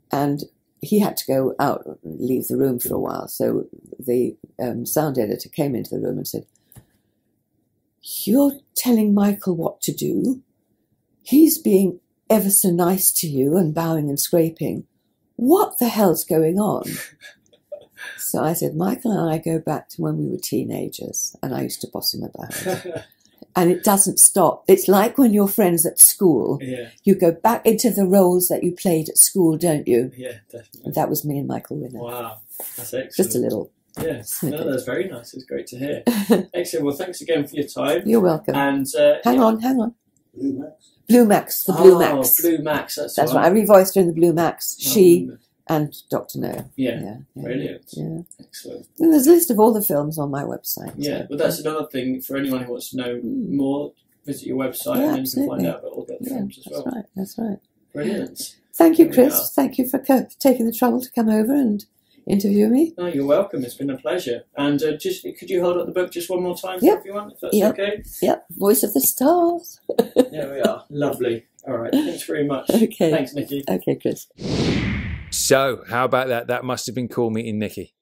and he had to go out, leave the room for a while, so the sound editor came into the room and said, "You're telling Michael what to do? He's being ever so nice to you and bowing and scraping. What the hell's going on?" So I said, "Michael and I go back to when we were teenagers and I used to boss him about." And it doesn't stop. It's like when you're friends at school. Yeah. You go back into the roles that you played at school, don't you? Yeah, definitely. And that was me and Michael Winner. Wow, that's excellent. Just a little. Yes, no, that's very nice. It's great to hear. Excellent. Well, thanks again for your time. You're welcome. And hang on. Blue Max. Blue Max. The Blue Max. Blue Max. That's right. I revoiced her in the Blue Max. Oh, she and Dr. No. Yeah. Brilliant. Yeah. Excellent. And there's a list of all the films on my website. Yeah, so. But that's another thing for anyone who wants to know more. Visit your website, and then absolutely. You can find out about all the films as well. That's right. Brilliant. Thank you, Chris. Thank you for taking the trouble to come over and interview me. Oh, you're welcome. It's been a pleasure. And just could you hold up the book just one more time for everyone, if that's okay? Yep. Voice of the Stars. There we are. Lovely. All right. Thanks very much. Okay. Thanks, Nikki. Okay, Chris. So, how about that? That must have been cool meeting Nikki.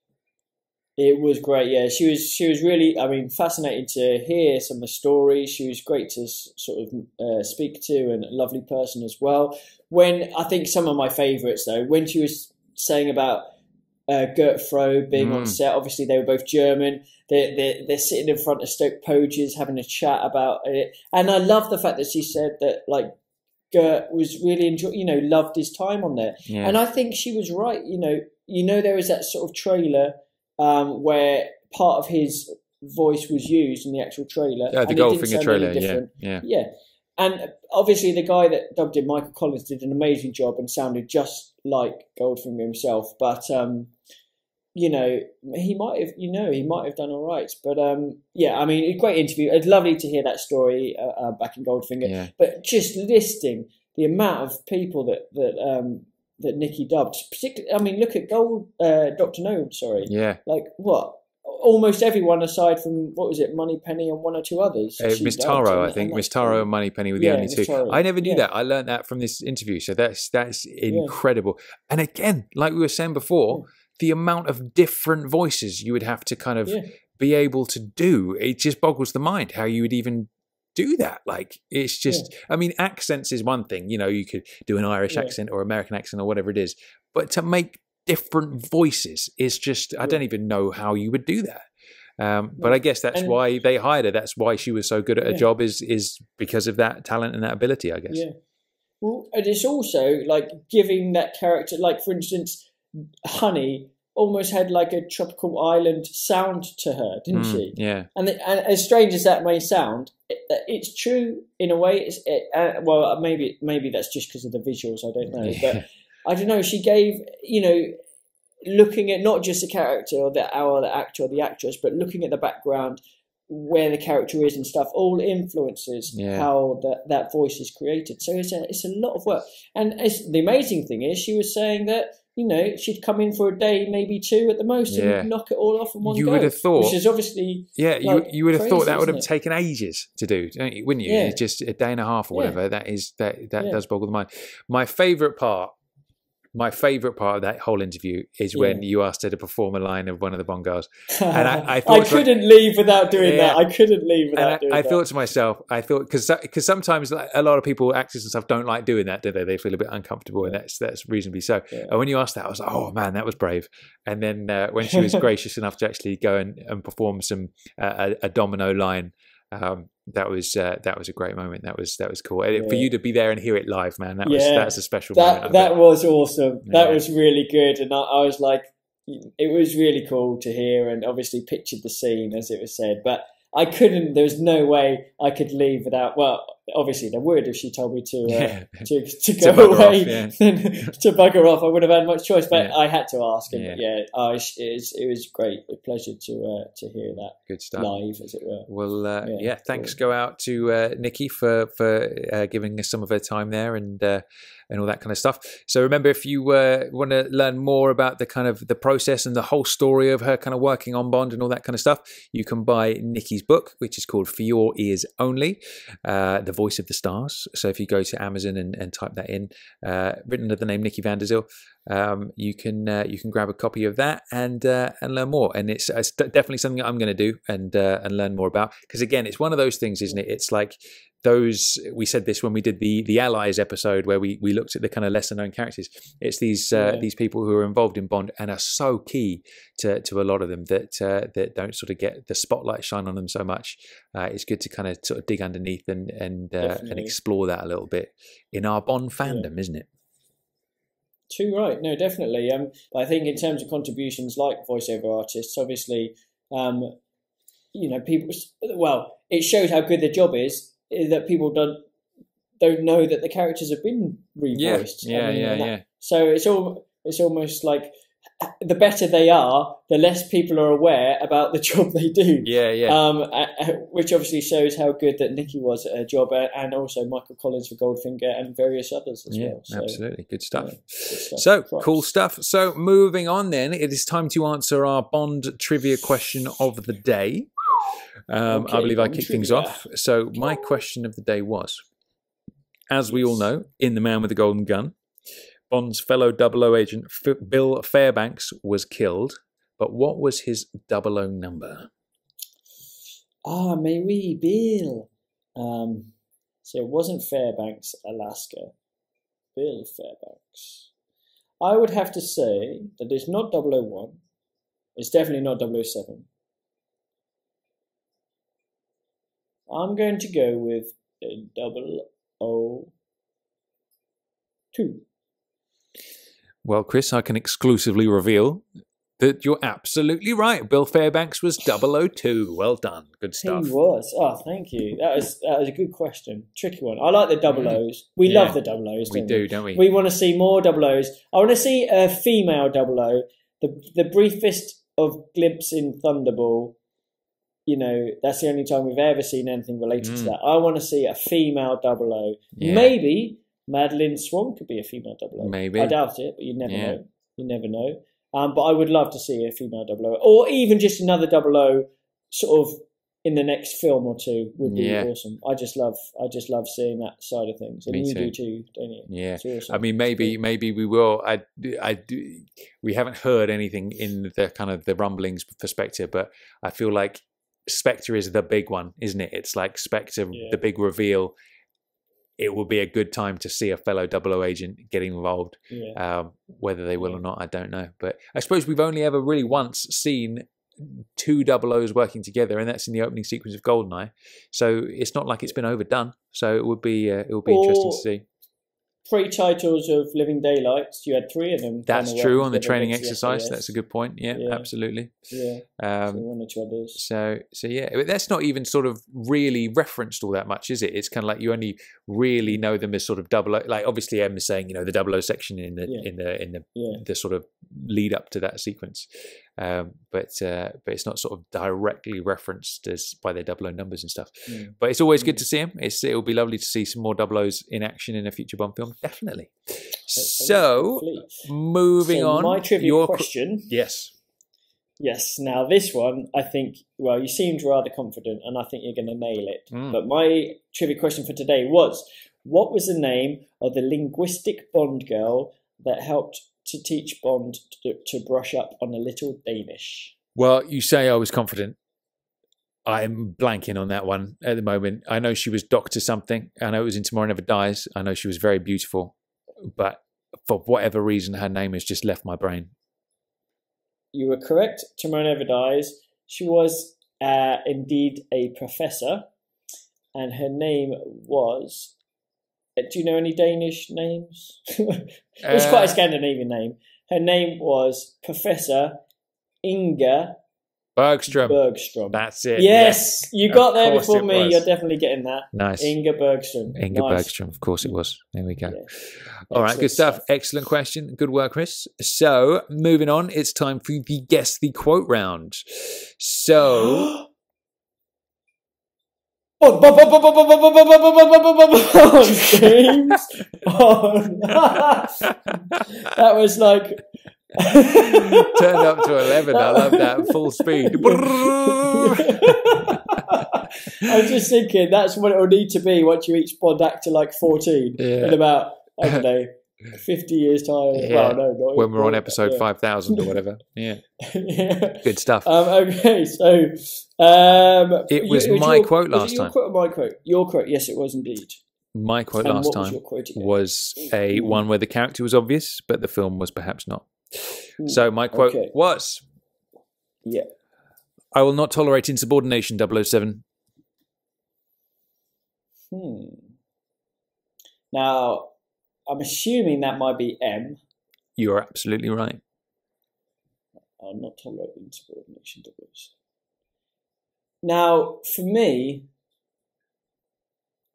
It was great. Yeah, she was really. I mean, fascinating to hear some of the stories. She was great to sort of speak to, and a lovely person as well. When I think some of my favourites though, when she was saying about. Gert Frobe being on set. Obviously, they were both German. They're sitting in front of Stoke Poges having a chat about it. And I love the fact that she said that, like, Gert was really loved his time on there. Yeah. And I think she was right. You know, there was that sort of trailer where part of his voice was used in the actual trailer. Oh, the Goldfinger trailer. Yeah. And obviously, the guy that dubbed him, Michael Collins, did an amazing job and sounded just like Goldfinger himself. But he might have done all right. But I mean, a great interview. It's lovely to hear that story back in Goldfinger. Yeah. But just listing the amount of people that Nikki dubbed, particularly. I mean, look at Dr. No. Sorry. Yeah. Like what? Almost everyone aside from, what was it, Moneypenny and one or two others. Miss Taro, I think. Miss Taro and Moneypenny were the only two. Taro. I never knew that. I learned that from this interview. So that's incredible. Yeah. And again, like we were saying before, the amount of different voices you would have to kind of be able to do, it just boggles the mind how you would even do that. Like, it's just, I mean, accents is one thing. You know, you could do an Irish accent or American accent or whatever it is. But to make different voices is just, I don't even know how you would do that. But I guess that's why they hired her. That's why she was so good at her job, is because of that talent and that ability, I guess. Yeah. Well, and it's also like giving that character, like for instance, Honey almost had like a tropical island sound to her, didn't she? Yeah. And as strange as that may sound, it's true in a way. Well, maybe that's just because of the visuals. I don't know, but. I don't know, she gave, looking at not just the character or the actor or the actress, but looking at the background, where the character is and stuff, all influences how that voice is created. So it's a lot of work. And the amazing thing is she was saying that, she'd come in for a day, maybe two at the most, and knock it all off in one go. You would have thought. Which is obviously you would have thought that would have taken ages to do, wouldn't you? Yeah. Just a day and a half or whatever. That does boggle the mind. My favourite part of that whole interview is when you asked her to perform a line of one of the Bongars. And I couldn't leave without doing that. I couldn't leave without doing that. I thought to myself, because sometimes a lot of people, actors and stuff, don't like doing that, do they? They feel a bit uncomfortable, and that's reasonably so. Yeah. And when you asked that, I was like, oh man, that was brave. And then when she was gracious enough to actually go and perform some a domino line, that was a great moment. That was cool. And for you to be there and hear it live, man, that's a special moment. That was awesome. Yeah. That was really good. And I was like, it was really cool to hear, and obviously pictured the scene as it was said, but there was no way I could leave without, well, obviously there would if she told me to go away, to bugger off. I wouldn't have had much choice, but I had to ask. And it was great. A pleasure to hear that. Good stuff. Live, as it were. Well, thanks go out to Nikki for giving us some of her time there and all that kind of stuff. So remember, if you want to learn more about the kind of the process and the whole story of her kind of working on Bond and all that kind of stuff, you can buy Nikki's book, which is called For Your Ears Only, The Voice of the Stars. So if you go to Amazon and type that in, written under the name Nikki Van Der Zyl, you can grab a copy of that and learn more. And it's definitely something I'm going to do and learn more about, because again, it's one of those things, isn't it? It's like those, we said this when we did the Allies episode where we looked at the kind of lesser known characters. It's these people who are involved in Bond and are so key to a lot of them that don't sort of get the spotlight shine on them so much. It's good to kind of sort of dig underneath and explore that a little bit in our Bond fandom, isn't it? Too right. No, definitely. I think in terms of contributions like voiceover artists, obviously, people. Well, it shows how good the job is that people don't know that the characters have been revoiced. Yeah. So it's almost like the better they are, the less people are aware about the job they do. Yeah. Which obviously shows how good that Nikki was at her job, and also Michael Collins for Goldfinger and various others as well. So, absolutely. Good stuff. So, cool stuff. So, moving on then, it is time to answer our Bond trivia question of the day. Okay, I believe I kicked things off. So my question of the day was, as we all know, in The Man with the Golden Gun, Bond's fellow 00 agent Bill Fairbanks was killed, but what was his 00 number? Ah, mais oui, Bill. So it wasn't Fairbanks, Alaska. Bill Fairbanks. I would have to say that it's not 001. It's definitely not 007. I'm going to go with 002. Well, Chris, I can exclusively reveal that you're absolutely right. Bill Fairbanks was 002. Well done. Good stuff. He was. Oh, thank you. That was a good question. Tricky one. I like the 00s. We love the 00s, don't we? We want to see more 00s. I want to see a female 00. The briefest of glimpse in Thunderball. That's the only time we've ever seen anything related to that. I want to see a female 00. Yeah. Maybe Madeleine Swan could be a female 00. Maybe. I doubt it, but you never know. You never know. But I would love to see a female 00. Or even just another 00 sort of in the next film or two would be awesome. I just love seeing that side of things. And you do too, don't you? Yeah. Awesome. I mean, maybe we will. We haven't heard anything in the kind of the rumblings perspective, but I feel like Spectre is the big one, isn't it? It's like Spectre, the big reveal. It will be a good time to see a fellow 00 agent getting involved. Whether they will or not, I don't know. But I suppose we've only ever really once seen two 00s working together, and that's in the opening sequence of Goldeneye. So it's not like it's been overdone. So it would be interesting to see. Pre-titles of Living Daylights, you had three of them. That's true, on the training exercise. That's a good point. Yeah, absolutely. Yeah. So, but that's not even sort of really referenced all that much, is it? It's kind of like you only really know them as sort of 00. Like obviously, Em is saying, the 00 section in the sort of lead up to that sequence. But it's not sort of directly referenced as by their 00 numbers and stuff. But it's always good to see them. It'll be lovely to see some more 00s in action in a future Bond film, definitely. So moving on, my trivia question. Yes. Now this one, I think. Well, you seemed rather confident, and I think you're going to nail it. But my trivia question for today was: what was the name of the linguistic Bond girl that helped to teach Bond to brush up on a little Danish? Well, you say I was confident. I'm blanking on that one at the moment. I know she was Dr. something. I know it was in Tomorrow Never Dies. I know she was very beautiful. But for whatever reason, her name has just left my brain. You were correct. Tomorrow Never Dies. She was indeed a professor. And her name was... do you know any Danish names? It's quite a Scandinavian name. Her name was Professor Inga Bergström. That's it. Yes. You got there before me. You're definitely getting that. Nice. Inga Bergström. Bergström. Of course it was. There we go. Yeah. All right. Good stuff. Excellent question. Good work, Chris. So moving on, it's time for the Guess the Quote round. So... James. That was like... Turned up to 11. I love that. Full speed. I was just thinking that's what it'll need to be once you reach Bond actor like 14 in about, I don't know, 50 years time. Well, no, not when we're on episode 5,000 or whatever. Good stuff. Okay, so it was my quote last time. Your quote, yes, it was indeed. My quote last time was a one where the character was obvious, but the film was perhaps not. So my quote was, I will not tolerate insubordination, 007. Now, I'm assuming that might be M. You are absolutely right. I'll not tolerate insubordination, 007. Now, for me,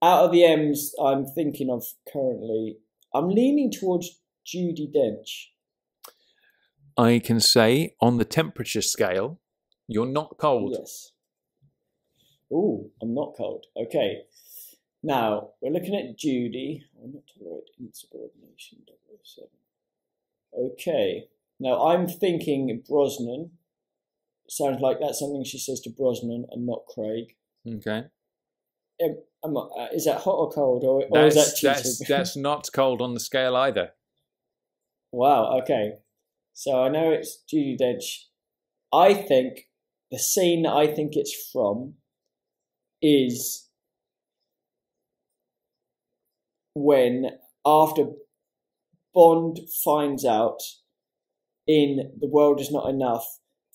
out of the M's I'm thinking of currently, I'm leaning towards Judi Dench. I can say on the temperature scale, you're not cold. Yes. Oh, I'm not cold. Okay. Now, we're looking at Judy. I'm not tolerate insubordination, 007. Okay. Now, I'm thinking Brosnan. Sounds like that's something she says to Brosnan and not Craig. Okay. Is that hot or cold? Or is that cheating? That's not cold on the scale either. Wow, okay. So I know it's Judi Dench. I think the scene that I think it's from is when, after Bond finds out in The World Is Not Enough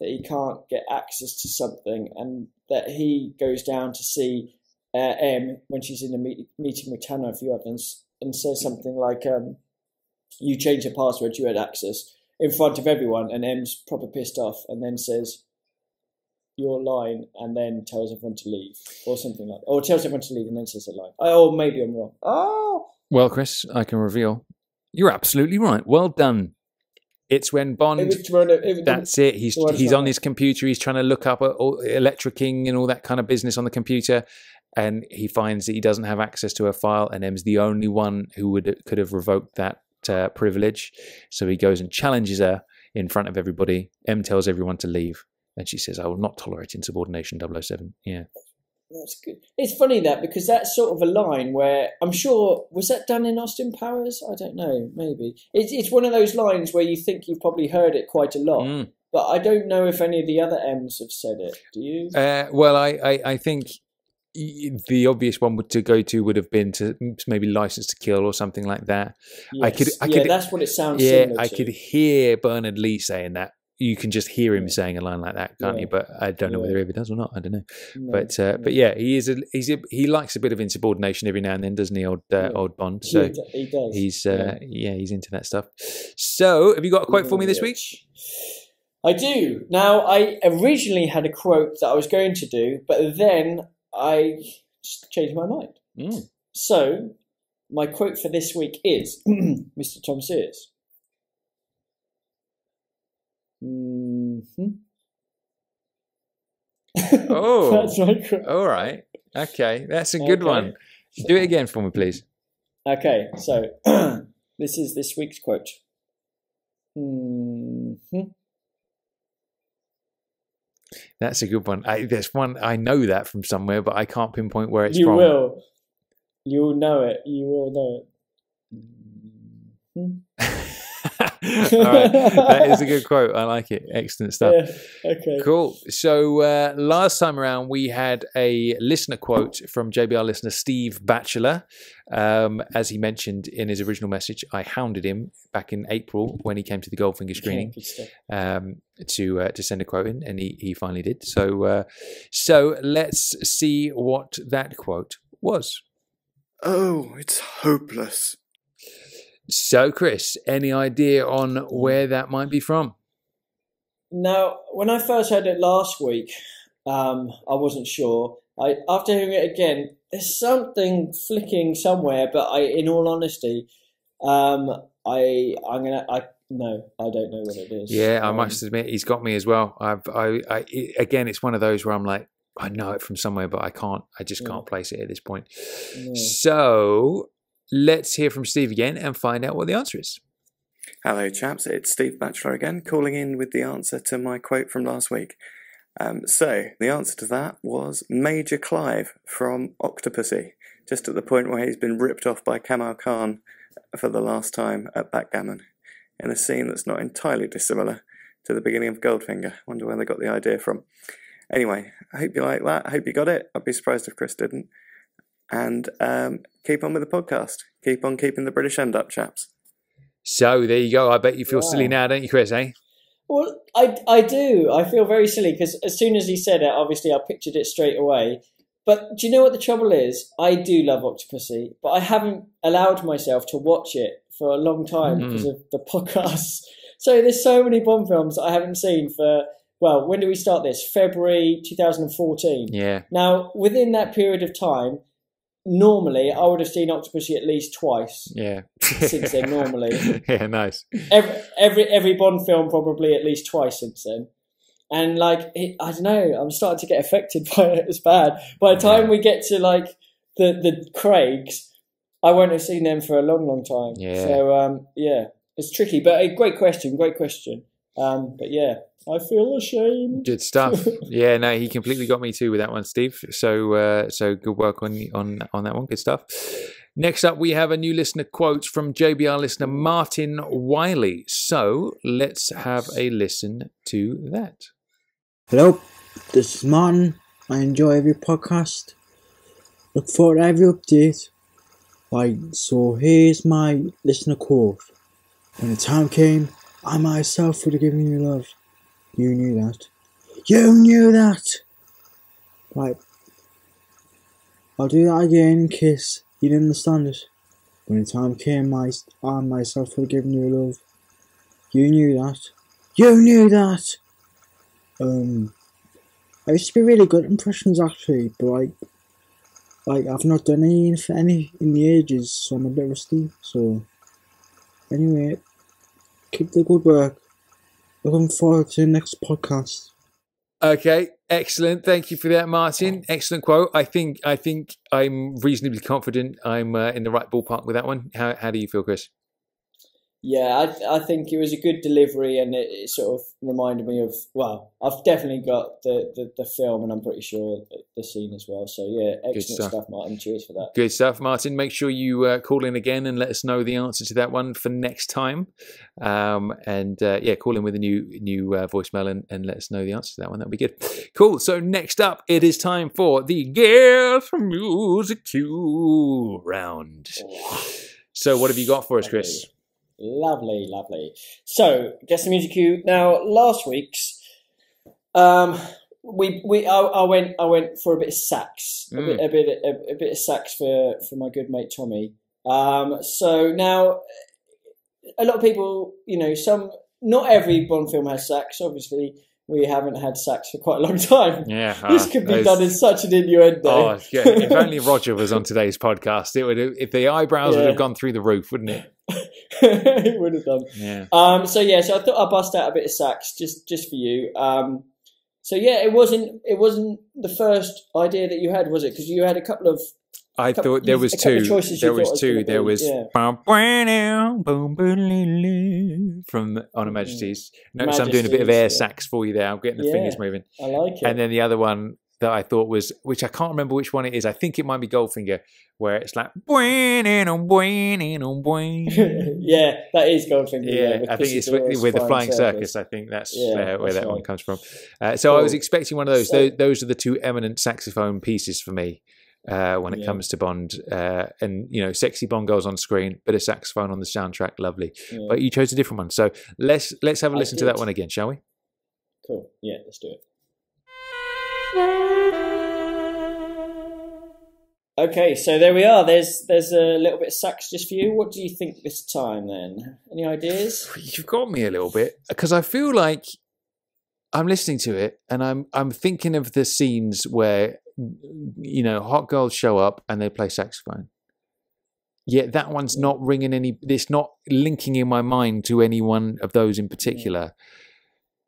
that he can't get access to something and that he goes down to see M when she's in a meeting with Tanner, a few others, and says something like, you changed your password, you had access, in front of everyone, and M's proper pissed off and then says, you're lying, and then tells everyone to leave or something like that. Or tells everyone to leave and then says a lie. Or maybe I'm wrong. Oh! Well, Chris, I can reveal. You're absolutely right. Well done. It's when Bond... that's it. He's on his computer. He's trying to look up electricking and all that kind of business on the computer. And he finds that he doesn't have access to her file. And M's the only one who could have revoked that privilege. So he goes and challenges her in front of everybody. M tells everyone to leave. And she says, I will not tolerate insubordination, 007. Yeah. That's good. It's funny that, because that's sort of a line where I'm sure, was that done in Austin Powers? I don't know, maybe. It's one of those lines where you think you've probably heard it quite a lot. But I don't know if any of the other M's have said it. Do you? Well, I think the obvious one to go to would have been to maybe License to Kill or something like that. Yes. I could, that's what it sounds similar to. I could hear Bernard Lee saying that. You can just hear him saying a line like that, can't you? But I don't know whether he ever does or not. I don't know. No, but yeah, he likes a bit of insubordination every now and then, doesn't he, old Bond? So he does. He's into that stuff. So, have you got a quote for me this week? I do. Now, I originally had a quote that I was going to do, but then I just changed my mind. So, my quote for this week is Mr. Tom Sears. Oh, that's my quote. All right. Okay, that's a good one. Do it again for me, please. Okay, so this is this week's quote. That's a good one. There's one I know that from somewhere, but I can't pinpoint where it's from. You'll know it. You will know it. All right, that is a good quote. I like it. Excellent stuff. Yeah, okay. Cool. So last time around, we had a listener quote from JBR listener Steve Batchelor. As he mentioned in his original message, I hounded him back in April when he came to the Goldfinger screening to send a quote in, and he finally did. So, so let's see what that quote was. Oh, it's hopeless. So, Chris, any idea on where that might be from? Now, when I first heard it last week, I wasn't sure. After hearing it again, there's something flicking somewhere. But in all honesty, I don't know what it is. Yeah, I must admit, he's got me as well. Again, it's one of those where I'm like, I know it from somewhere, but I can't. I just can't place it at this point. Yeah. So. Let's hear from Steve again and find out what the answer is. Hello, chaps. It's Steve Batchelor again, calling in with the answer to my quote from last week. So the answer to that was Major Clive from Octopussy, just at the point where he's been ripped off by Kamal Khan for the last time at backgammon, in a scene that's not entirely dissimilar to the beginning of Goldfinger. Wonder where they got the idea from. Anyway, I hope you like that. I hope you got it. I'd be surprised if Chris didn't. And keep on with the podcast. Keep on keeping the British end up, chaps. So there you go. I bet you feel silly now, don't you, Chris, eh? Well, I do. I feel very silly because as soon as he said it, obviously I pictured it straight away. But do you know what the trouble is? I do love Octopussy, but I haven't allowed myself to watch it for a long time because of the podcasts. So there's so many Bond films I haven't seen for, well, when do we start this? February 2014. Yeah. Now, within that period of time, normally I would have seen Octopussy at least twice. Yeah. Since then, normally. Yeah, nice. Every Bond film probably at least twice since then. And, like, I don't know, I'm starting to get affected by it. It's bad. By the time we get to, like, the Craigs, I won't have seen them for a long, long time. Yeah. So, yeah, it's tricky. But a great question, great question. But, yeah, I feel ashamed. Good stuff. Yeah, no, he completely got me too with that one, Steve. So, so good work on that one. Good stuff. Next up, we have a new listener quote from JBR listener Martin Wiley. So let's have a listen to that. Hello, this is Martin. I enjoy every podcast. Look forward to every update. Right, so here's my listener quote. When the time came, I myself would have given you love. You knew that. You knew that! Right. I'll do that again in case you didn't understand it. When the time came, I myself would have given you love. You knew that. You knew that! I used to be really good at impressions actually, but like I've not done any in the ages, so I'm a bit rusty. So anyway, keep the good work. Looking forward to the next podcast. Okay, excellent. Thank you for that, Martin. Excellent quote. I think I'm reasonably confident I'm in the right ballpark with that one. How do you feel, Chris? Yeah, I think it was a good delivery, and it sort of reminded me of, well, I've definitely got the film, and I'm pretty sure the scene as well. So, yeah, excellent stuff, Martin. Cheers for that. Good stuff, Martin. Make sure you call in again and let us know the answer to that one for next time. Yeah, call in with a new voicemail and let us know the answer to that one. That'd be good. Cool. So, next up, it is time for the Guess Music Cue round. So, what have you got for us, Chris? Lovely, lovely. So, guess the music cue. Now, last week's, I went for a bit of sax, a bit of sax for my good mate Tommy. So now, a lot of people, you know, not every Bond film has sax. Obviously, we haven't had sax for quite a long time. Yeah, this could be done in such an innuendo. Oh, yeah. If only Roger was on today's podcast, it would. If the eyebrows would have gone through the roof, wouldn't it? It would have done. Yeah. So I thought I'd bust out a bit of sax just for you. So yeah, it wasn't the first idea that you had, was it? Because you had a couple of. I thought there was two. There was two. There was from On Her Majesty's. Notice I'm doing a bit of air sax for you there. I'm getting the fingers moving. I like it. And then the other one that I thought was, which I can't remember which one it is. I think it might be Goldfinger, where it's like yeah, that is Goldfinger. Yeah, I think it's with the Flying Circus. I think that's where that one comes from. So I was expecting one of those. Those are the two eminent saxophone pieces for me. When it comes to Bond, and you know, sexy Bond girls on screen, bit of saxophone on the soundtrack, lovely. Yeah. But you chose a different one, so let's have a listen to that one again, shall we? Cool. Yeah, let's do it. Okay, so there we are. There's a little bit of sax just for you. What do you think this time then? Any ideas? You've got me a little bit, because I feel like I'm listening to it and I'm thinking of the scenes where, you know, hot girls show up and they play saxophone. Yet that one's not ringing any. It's not linking in my mind to any one of those in particular.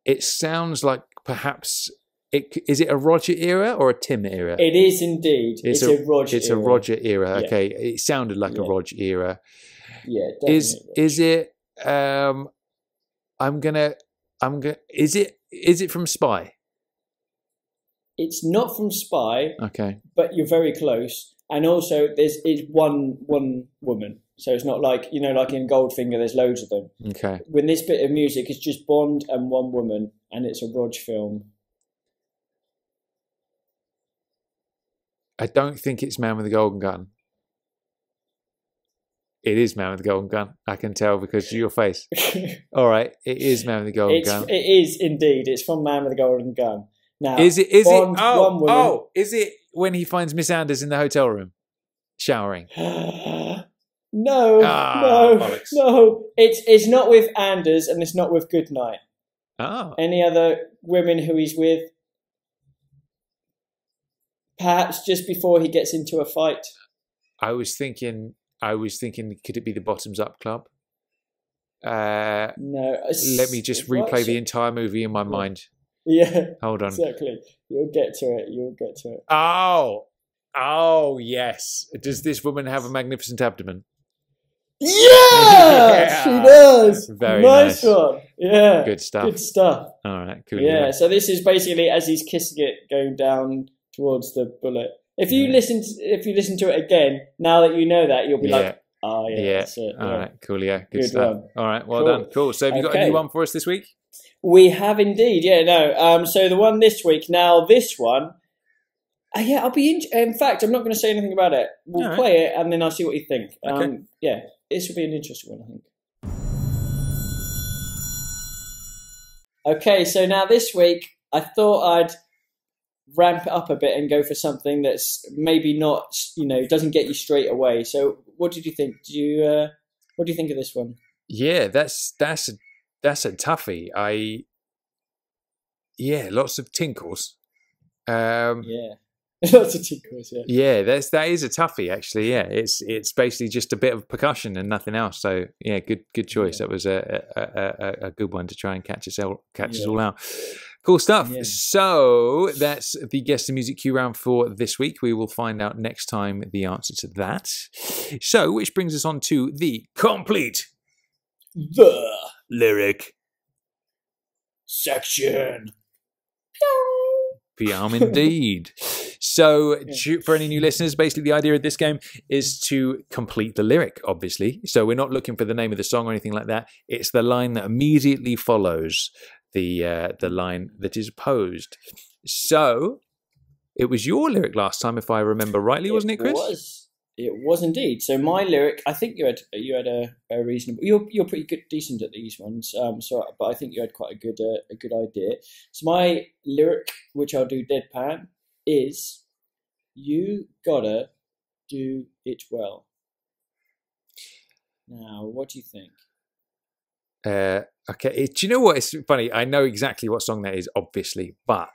It sounds like perhaps is it a Roger era or a Tim era? It is indeed. It's a Roger. It's a Roger era. Yeah. Okay, it sounded like a Roger era. Yeah. Definitely. Is it? I'm gonna. Is it? Is it from Spy? It's not from Spy. Okay. But you're very close. And also, there's one woman. So it's not like, you know, like in Goldfinger, there's loads of them. Okay. When this bit of music is just Bond and one woman, and it's a Rog film. I don't think it's Man with the Golden Gun. It is Man with the Golden Gun. I can tell because of your face. All right, it is Man with the Golden Gun. It is indeed. It's from Man with the Golden Gun. Now, is it? Oh, is it when he finds Miss Anders in the hotel room, showering? No. It's not with Anders, and it's not with Goodnight. Oh. Any other women who he's with? Perhaps just before he gets into a fight. I was thinking, could it be the Bottoms Up Club? No. Let me just replay the entire movie in my mind. Yeah. Hold on. Exactly. You'll get to it. Oh, yes. Does this woman have a magnificent abdomen? Yeah, yeah. She does. Very nice one. Yeah. Good stuff. All right. Cool. Yeah. So this is basically as he's kissing it, going down towards the bullet. If you listen to it again, now that you know that, you'll be like, oh, yeah, that's it. All right, cool, yeah, good stuff. One. All right, well done. Cool. So have you got a new one for us this week? We have indeed, yeah, no. So the one this week, now this one, I'll be, in fact, I'm not going to say anything about it. We'll play it and then I'll see what you think. Okay. Yeah, this will be an interesting one, I think. Okay, so now this week, I thought I'd ramp it up a bit and go for something that's maybe not, you know, doesn't get you straight away. So what did you think? What do you think of this one? Yeah, that's a toughie. Lots of tinkles. Yeah. Lots of tinkles, yeah. Yeah, that is a toughie actually, yeah. It's basically just a bit of percussion and nothing else. So yeah, good choice. Yeah. That was a good one to try and catch us all out. Cool stuff. Yeah. So that's the Guess the Music Cue round for this week. We will find out next time the answer to that. So, which brings us on to the complete the lyric section. Piam indeed. So for any new listeners, basically the idea of this game is to complete the lyric, obviously. So we're not looking for the name of the song or anything like that. It's the line that immediately follows the line that is posed. So it was your lyric last time, if I remember rightly, wasn't it, Chris? It was indeed. So my lyric, I think you had a reasonable. You're pretty good, decent at these ones. But I think you had quite a good idea. So my lyric, which I'll do deadpan, is you gotta do it well. Now, what do you think? Do you know what? It's funny. I know exactly what song that is, obviously, but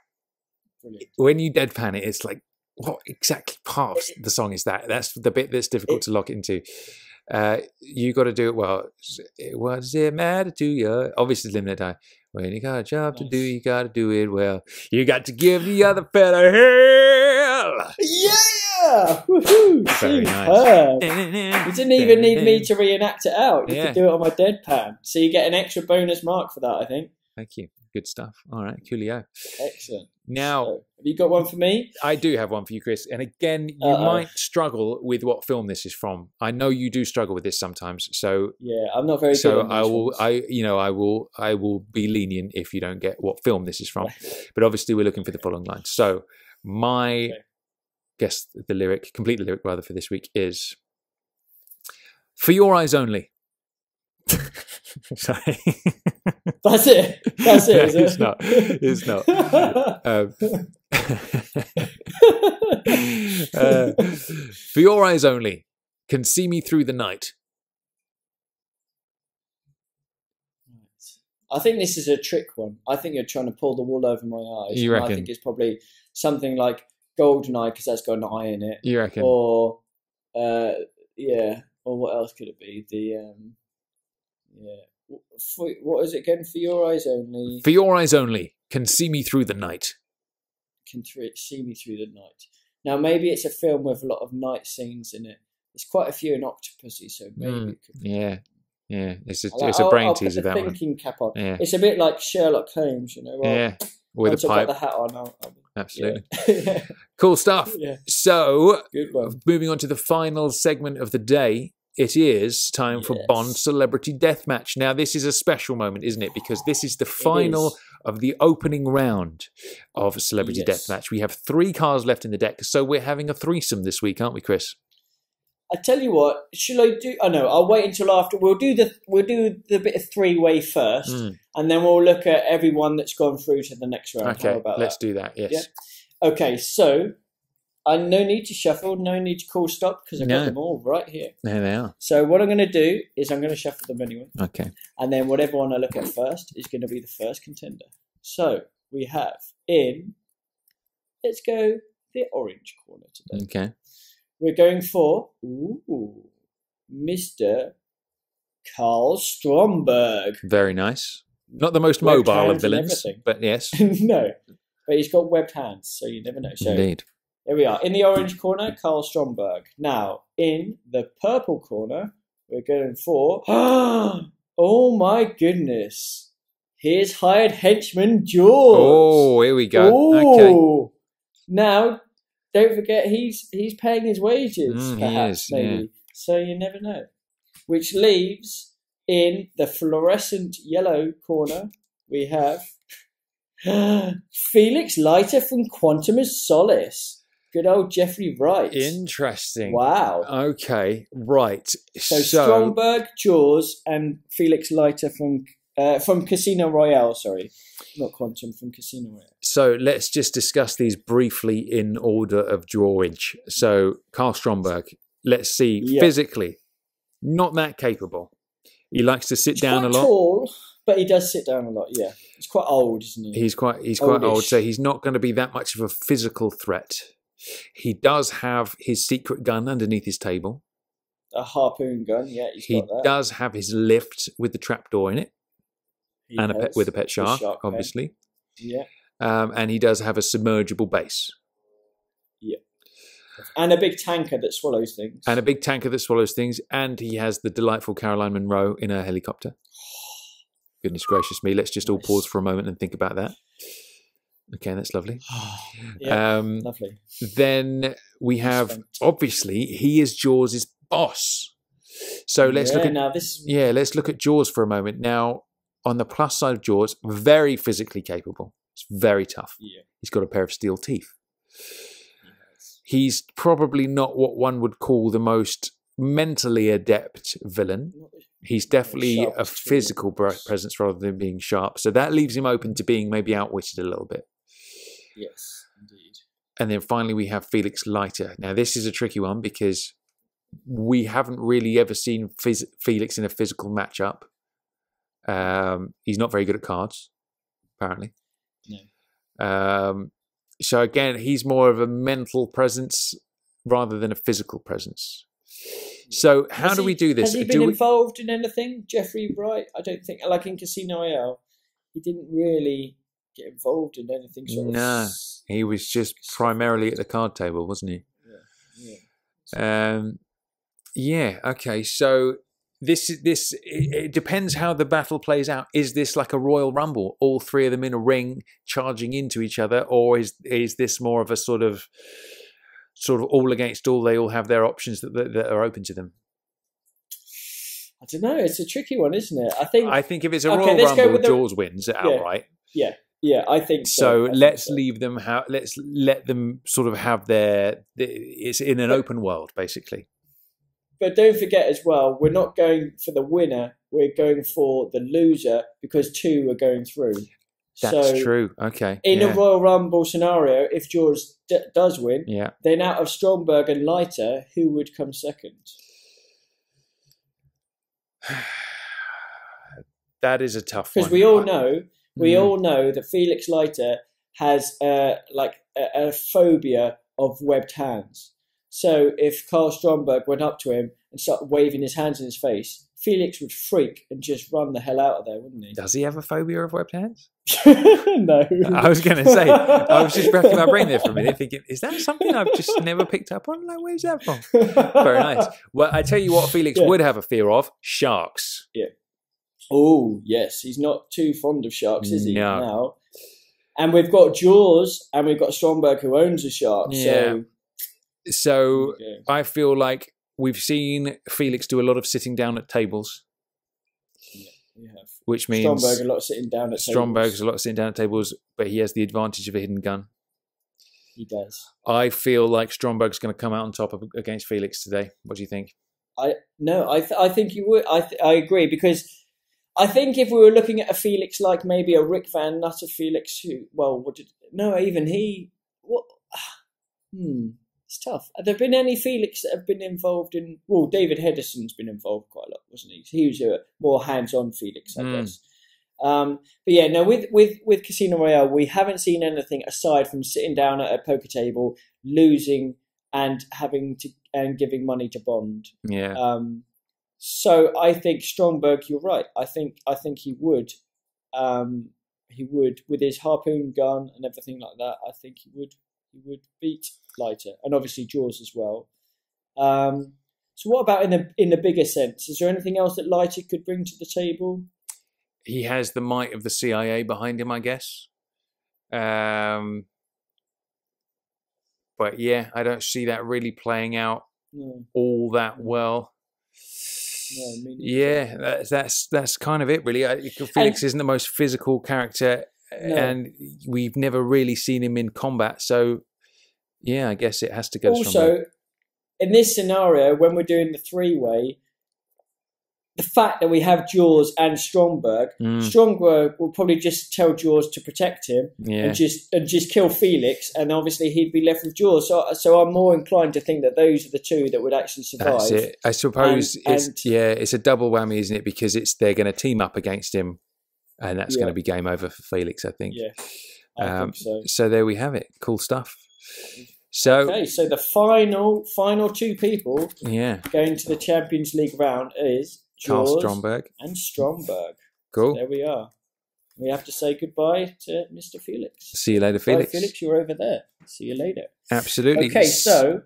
when you deadpan it, it's like, what exactly part of the song is that? That's the bit that's difficult to lock into. You got to do it well. What does it matter to you? Obviously, Limb that die. When you got a job to do, you got to do it well. You got to give the other fella hell. Yeah! Very nice. You didn't even need me to reenact it out. You could do it on my deadpan. So you get an extra bonus mark for that, I think. Thank you. Good stuff. All right, coolio. Excellent. Now, have you got one for me? I do have one for you, Chris. And again, you might struggle with what film this is from. I know you do struggle with this sometimes. So yeah, I'm not very good. So I will be lenient if you don't get what film this is from. But obviously, we're looking for the following line. So my guess the lyric, complete the lyric rather, for this week is For Your Eyes Only. Sorry. That's it. Is it? It's not. For your eyes only can see me through the night. I think this is a trick one. I think you're trying to pull the wool over my eyes. You reckon? I think it's probably something like Goldeneye, because that's got an eye in it. You reckon? Or or what else could it be? What is it again? For your eyes only. For your eyes only can see me through the night. Can see me through the night. Now maybe it's a film with a lot of night scenes in it. There's quite a few in Octopussy, so maybe it could be. Yeah. It's a brain teaser, that one. I'll put the thinking cap on. Yeah. It's a bit like Sherlock Holmes, you know. Well, with a pipe. I've got the hat on. Absolutely. Yeah. Cool stuff. Yeah. So good one. Moving on to the final segment of the day, it is time for Bond Celebrity Deathmatch. Now, this is a special moment, isn't it? Because this is the final of the opening round of Celebrity Deathmatch. We have 3 cars left in the deck, so we're having a threesome this week, aren't we, Chris? I tell you what, shall I do? Oh no, I'll wait until after. We'll do the bit of three-way first, and then we'll look at everyone that's gone through to the next round. Okay, let's do that. Yes. Yeah? Okay, so no need to shuffle, no need to call stop because I've got them all right here. There they are. So what I'm going to do is I'm going to shuffle them anyway. Okay. And then whatever one I look at first is going to be the first contender. So we have in, let's go the orange corner today. Okay. We're going for Mr. Karl Stromberg. Very nice. Not the most mobile of villains, but yes. No, but he's got webbed hands, so you never know. So indeed. There we are. In the orange corner, Karl Stromberg. Now, in the purple corner, we're going for... oh, my goodness. Here's hired henchman George. Oh, here we go. Ooh. Okay. Now... don't forget, he's paying his wages, perhaps, maybe. Yeah. So you never know. Which leaves, in the fluorescent yellow corner, we have Felix Leiter from Quantum of Solace. Good old Jeffrey Wright. Interesting. Wow. Okay, right. So Stromberg, Jaws, and Felix Leiter from Casino Royale, sorry. Not Quantum, from Casino Royale. So let's just discuss these briefly in order of drawage. So Karl Stromberg, let's see, physically, not that capable. He likes to sit down a lot. He's quite tall, but he does sit down a lot, yeah. He's quite old, isn't he? He's quite old, so he's not going to be that much of a physical threat. He does have his secret gun underneath his table. A harpoon gun, yeah, he got that. He does have his lift with the trapdoor in it. And with a pet shark obviously. Yeah. And he does have a submergible base. Yeah. And a big tanker that swallows things. And he has the delightful Caroline Munro in her helicopter. Goodness gracious me. Let's just all pause for a moment and think about that. Okay, that's lovely. Yeah, lovely. Then we have, obviously, he is Jaws' boss. So let's look at... yeah, let's look at Jaws for a moment. Now... on the plus side of Jaws, very physically capable. It's very tough. Yeah. He's got a pair of steel teeth. Yes. He's probably not what one would call the most mentally adept villain. He's definitely a physical presence rather than being sharp. So that leaves him open to being maybe outwitted a little bit. Yes, indeed. And then finally we have Felix Leiter. Now this is a tricky one because we haven't really ever seen Felix in a physical matchup. He's not very good at cards, apparently. No. So again, he's more of a mental presence rather than a physical presence. So how do we do this? Has he been involved in anything? Jeffrey Wright, I don't think, like in Casino Royale, he didn't really get involved in anything. No, he was just primarily at the card table, wasn't he? Yeah. Yeah. Okay, so... This it depends how the battle plays out. Is this like a Royal Rumble, all three of them in a ring charging into each other, or is this more of a sort of all against all? They all have their options that are open to them. I don't know. It's a tricky one, isn't it? I think if it's a Royal Rumble, Jaws wins outright. Yeah. Yeah, I think so. So let's leave them. Let's let them sort of have their. It's in an open world, basically. But don't forget as well, we're not going for the winner. We're going for the loser because 2 are going through. That's true. Okay. In a Royal Rumble scenario, if George does win, then out of Stromberg and Leiter, who would come second? That is a tough one. Because we all know that Felix Leiter has a phobia of webbed hands. So if Karl Stromberg went up to him and started waving his hands in his face, Felix would freak and just run the hell out of there, wouldn't he? Does he have a phobia of webbed hands? No. I was going to say, I was just racking my brain there for a minute thinking, is that something I've just never picked up on? Like, where's that from? Very nice. Well, I tell you what Felix would have a fear of, sharks. Yeah. Oh, yes. He's not too fond of sharks, is he? No. Now. And we've got Jaws, and we've got Stromberg, who owns a shark. Yeah. So okay. I feel like we've seen Felix do a lot of sitting down at tables. Yeah, we have. Which means Stromberg a lot of sitting down at tables. Stromberg's a lot of sitting down at tables, but he has the advantage of a hidden gun. He does. I feel like Stromberg's going to come out on top against Felix today. What do you think? I think you would. I agree, because I think if we were looking at a Felix like maybe a Rick Van Nutter Felix who, well, what did, no, even he, what, it's tough. Have there been any Felix that have been involved in, well, David Hedison's been involved quite a lot, wasn't he? He was a more hands-on Felix, I guess. But yeah, no, with Casino Royale, we haven't seen anything aside from sitting down at a poker table, losing and having to, and giving money to Bond. Yeah. So I think Stromberg, you're right. I think he would with his harpoon gun and everything like that. I think he would beat Leiter, and obviously Jaws as well. So what about in the bigger sense? Is there anything else that Leiter could bring to the table? He has the might of the CIA behind him, I guess. But yeah, I don't see that really playing out all that well. No, yeah, that's kind of it, really. Felix isn't the most physical character, and we've never really seen him in combat. So, yeah, I guess it has to go. Also, in this scenario, when we're doing the three-way, the fact that we have Jaws and Stromberg, Stromberg will probably just tell Jaws to protect him and just kill Felix, and obviously he'd be left with Jaws. So I'm more inclined to think that those are the two that would actually survive. That's it. I suppose it's a double whammy, isn't it? Because they're going to team up against him, and that's going to be game over for Felix, I think. Yeah, I think so. So there we have it. Cool stuff. So, okay, so the final two people going to the Champions League round is Karl Stromberg and Stromberg. Cool. So there we are. We have to say goodbye to Mr. Felix. See you later, Felix. Bye, Felix, you're over there. See you later. Absolutely. Okay, so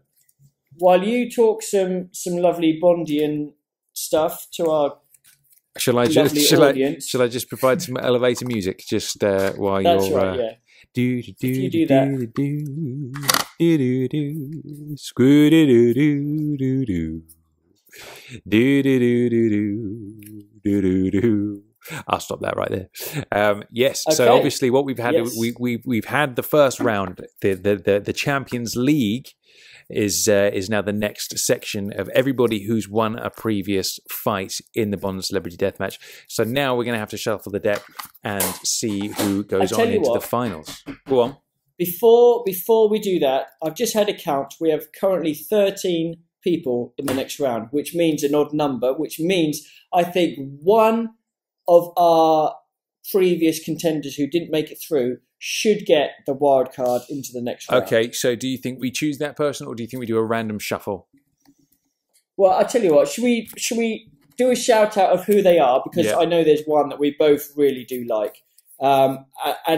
while you talk some lovely Bondian stuff to our audience, shall I just provide some elevator music just while you're? Right, yeah. Do do do do do do do do. Screw do do do do do. Do do do do do do do do. I'll stop that right there. Yes. Okay. So obviously, what we've had, we've had the first round. The Champions League is now the next section of everybody who's won a previous fight in the Bond Celebrity Deathmatch. So now we're going to have to shuffle the deck and see who goes on into the finals. Go on. Before we do that, I've just had a count. We have currently 13 people in the next round, which means an odd number, which means I think one of our previous contenders who didn't make it through should get the wild card into the next round. Okay, so do you think we choose that person, or do you think we do a random shuffle? Well, I tell you what, should we do a shout out of who they are, because I know there's one that we both really do like, and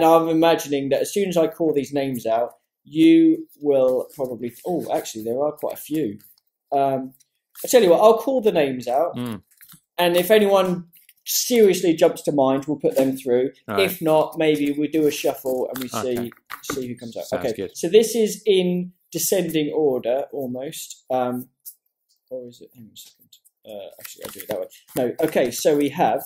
I'm imagining that as soon as I call these names out, you will probably actually there are quite a few. I tell you what, I'll call the names out, and if anyone seriously jumps to mind, we'll put them through. All right. If not, maybe we do a shuffle and we see who comes out. Sounds good. So this is in descending order almost, or is it? Hang on a second. Actually, I'll do it that way. No, okay. So we have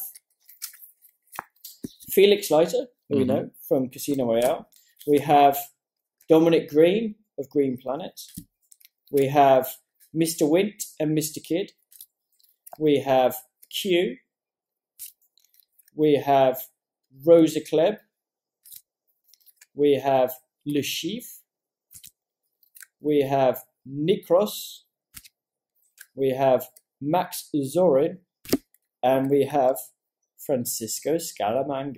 Felix Leiter, who we know from Casino Royale. We have Dominic Green of Green Planet. We have Mr. Wint and Mr. Kidd. We have Q. We have Rosa Klebb. We have Le Chiffre. We have Nikros. We have Max Zorin. And we have Francisco Scaramanga.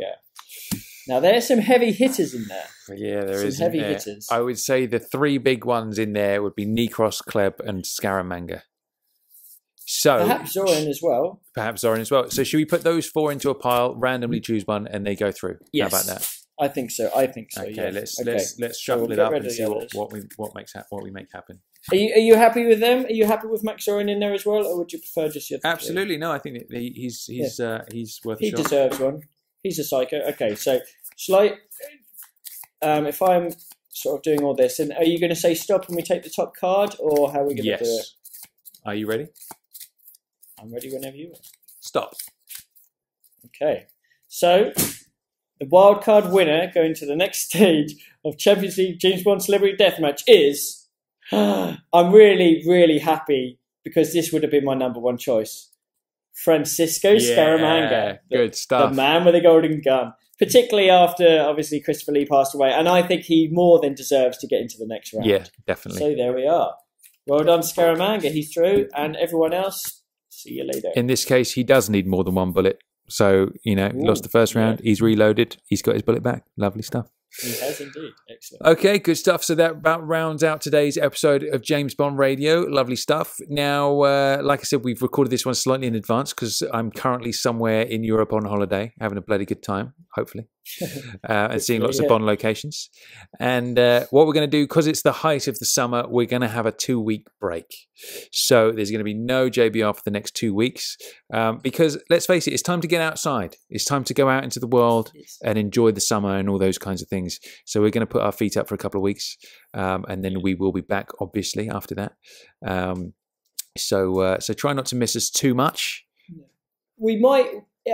Now, there's some heavy hitters in there. Yeah, there is. Some heavy hitters. I would say the three big ones in there would be Nikros, Klebb, and Scaramanga. So perhaps Zorin as well. So should we put those four into a pile, randomly choose one, and they go through? Yes. How about that? I think so. Okay, yes. let's shuffle it up and see what we make happen. Are you happy with them? Are you happy with Max Zorin in there as well, or would you prefer just the other? Absolutely no. I think he's worth a shot. He deserves one. He's a psycho. Okay, so shall I If I'm sort of doing all this, and are you going to say stop when we take the top card, or how are we going to do it? Are you ready? I'm ready whenever you are. Stop. Okay. So, the wildcard winner going to the next stage of Champions League James Bond Celebrity Deathmatch is... I'm really, really happy because this would have been my number one choice. Francisco Scaramanga. Good stuff. The man with the golden gun. Particularly after, obviously, Christopher Lee passed away. And I think he more than deserves to get into the next round. Yeah, definitely. So there we are. Well done, Scaramanga. He's through. And everyone else, see you later. In this case, he does need more than one bullet. So, you know, lost the first round. He's reloaded. He's got his bullet back. Lovely stuff. He has indeed. Excellent. Okay, good stuff. So that about rounds out today's episode of James Bond Radio. Lovely stuff. Now, like I said, we've recorded this one slightly in advance because I'm currently somewhere in Europe on holiday, having a bloody good time, hopefully, and seeing lots of Bond locations. And what we're going to do, because it's the height of the summer, we're going to have a 2-week break. So there's going to be no JBR for the next 2 weeks because, let's face it, it's time to get outside. It's time to go out into the world and enjoy the summer and all those kinds of things. So we're going to put our feet up for a couple of weeks, and then we will be back, obviously, after that. So try not to miss us too much. We might be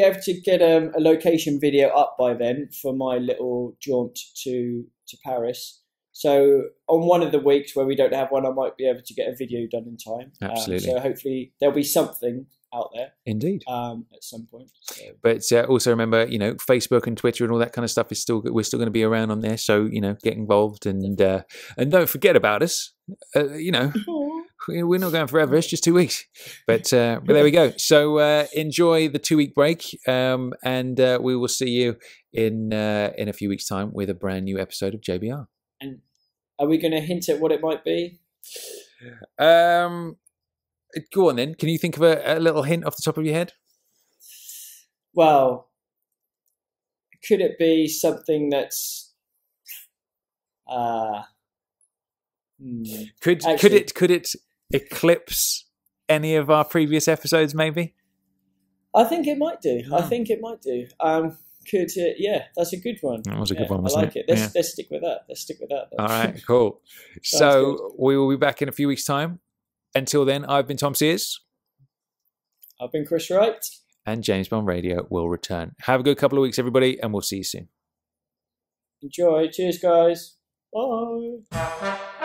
able to get a location video up by then for my little jaunt to Paris. So on one of the weeks where we don't have one, I might be able to get a video done in time. Absolutely. So hopefully there'll be something out there, indeed, at some point. So. But also remember, you know, Facebook and Twitter and all that kind of stuff is still, we're still going to be around on there. So, you know, get involved and don't forget about us. You know, we're not going forever. It's just 2 weeks. But there we go. So enjoy the 2-week break, and we will see you in a few weeks' time with a brand new episode of JBR. And are we going to hint at what it might be? Go on then. Can you think of a little hint off the top of your head? Well, could it be something that's could it eclipse any of our previous episodes? Maybe. I think it might do. Oh. I think it might do. Could that's a good one. That was a good one. Wasn't I like it? Let's stick with that. Let's stick with that. All right, cool. So we will be back in a few weeks' time. Until then, I've been Tom Sears. I've been Chris Wright. And James Bond Radio will return. Have a good couple of weeks, everybody, and we'll see you soon. Enjoy. Cheers, guys. Bye.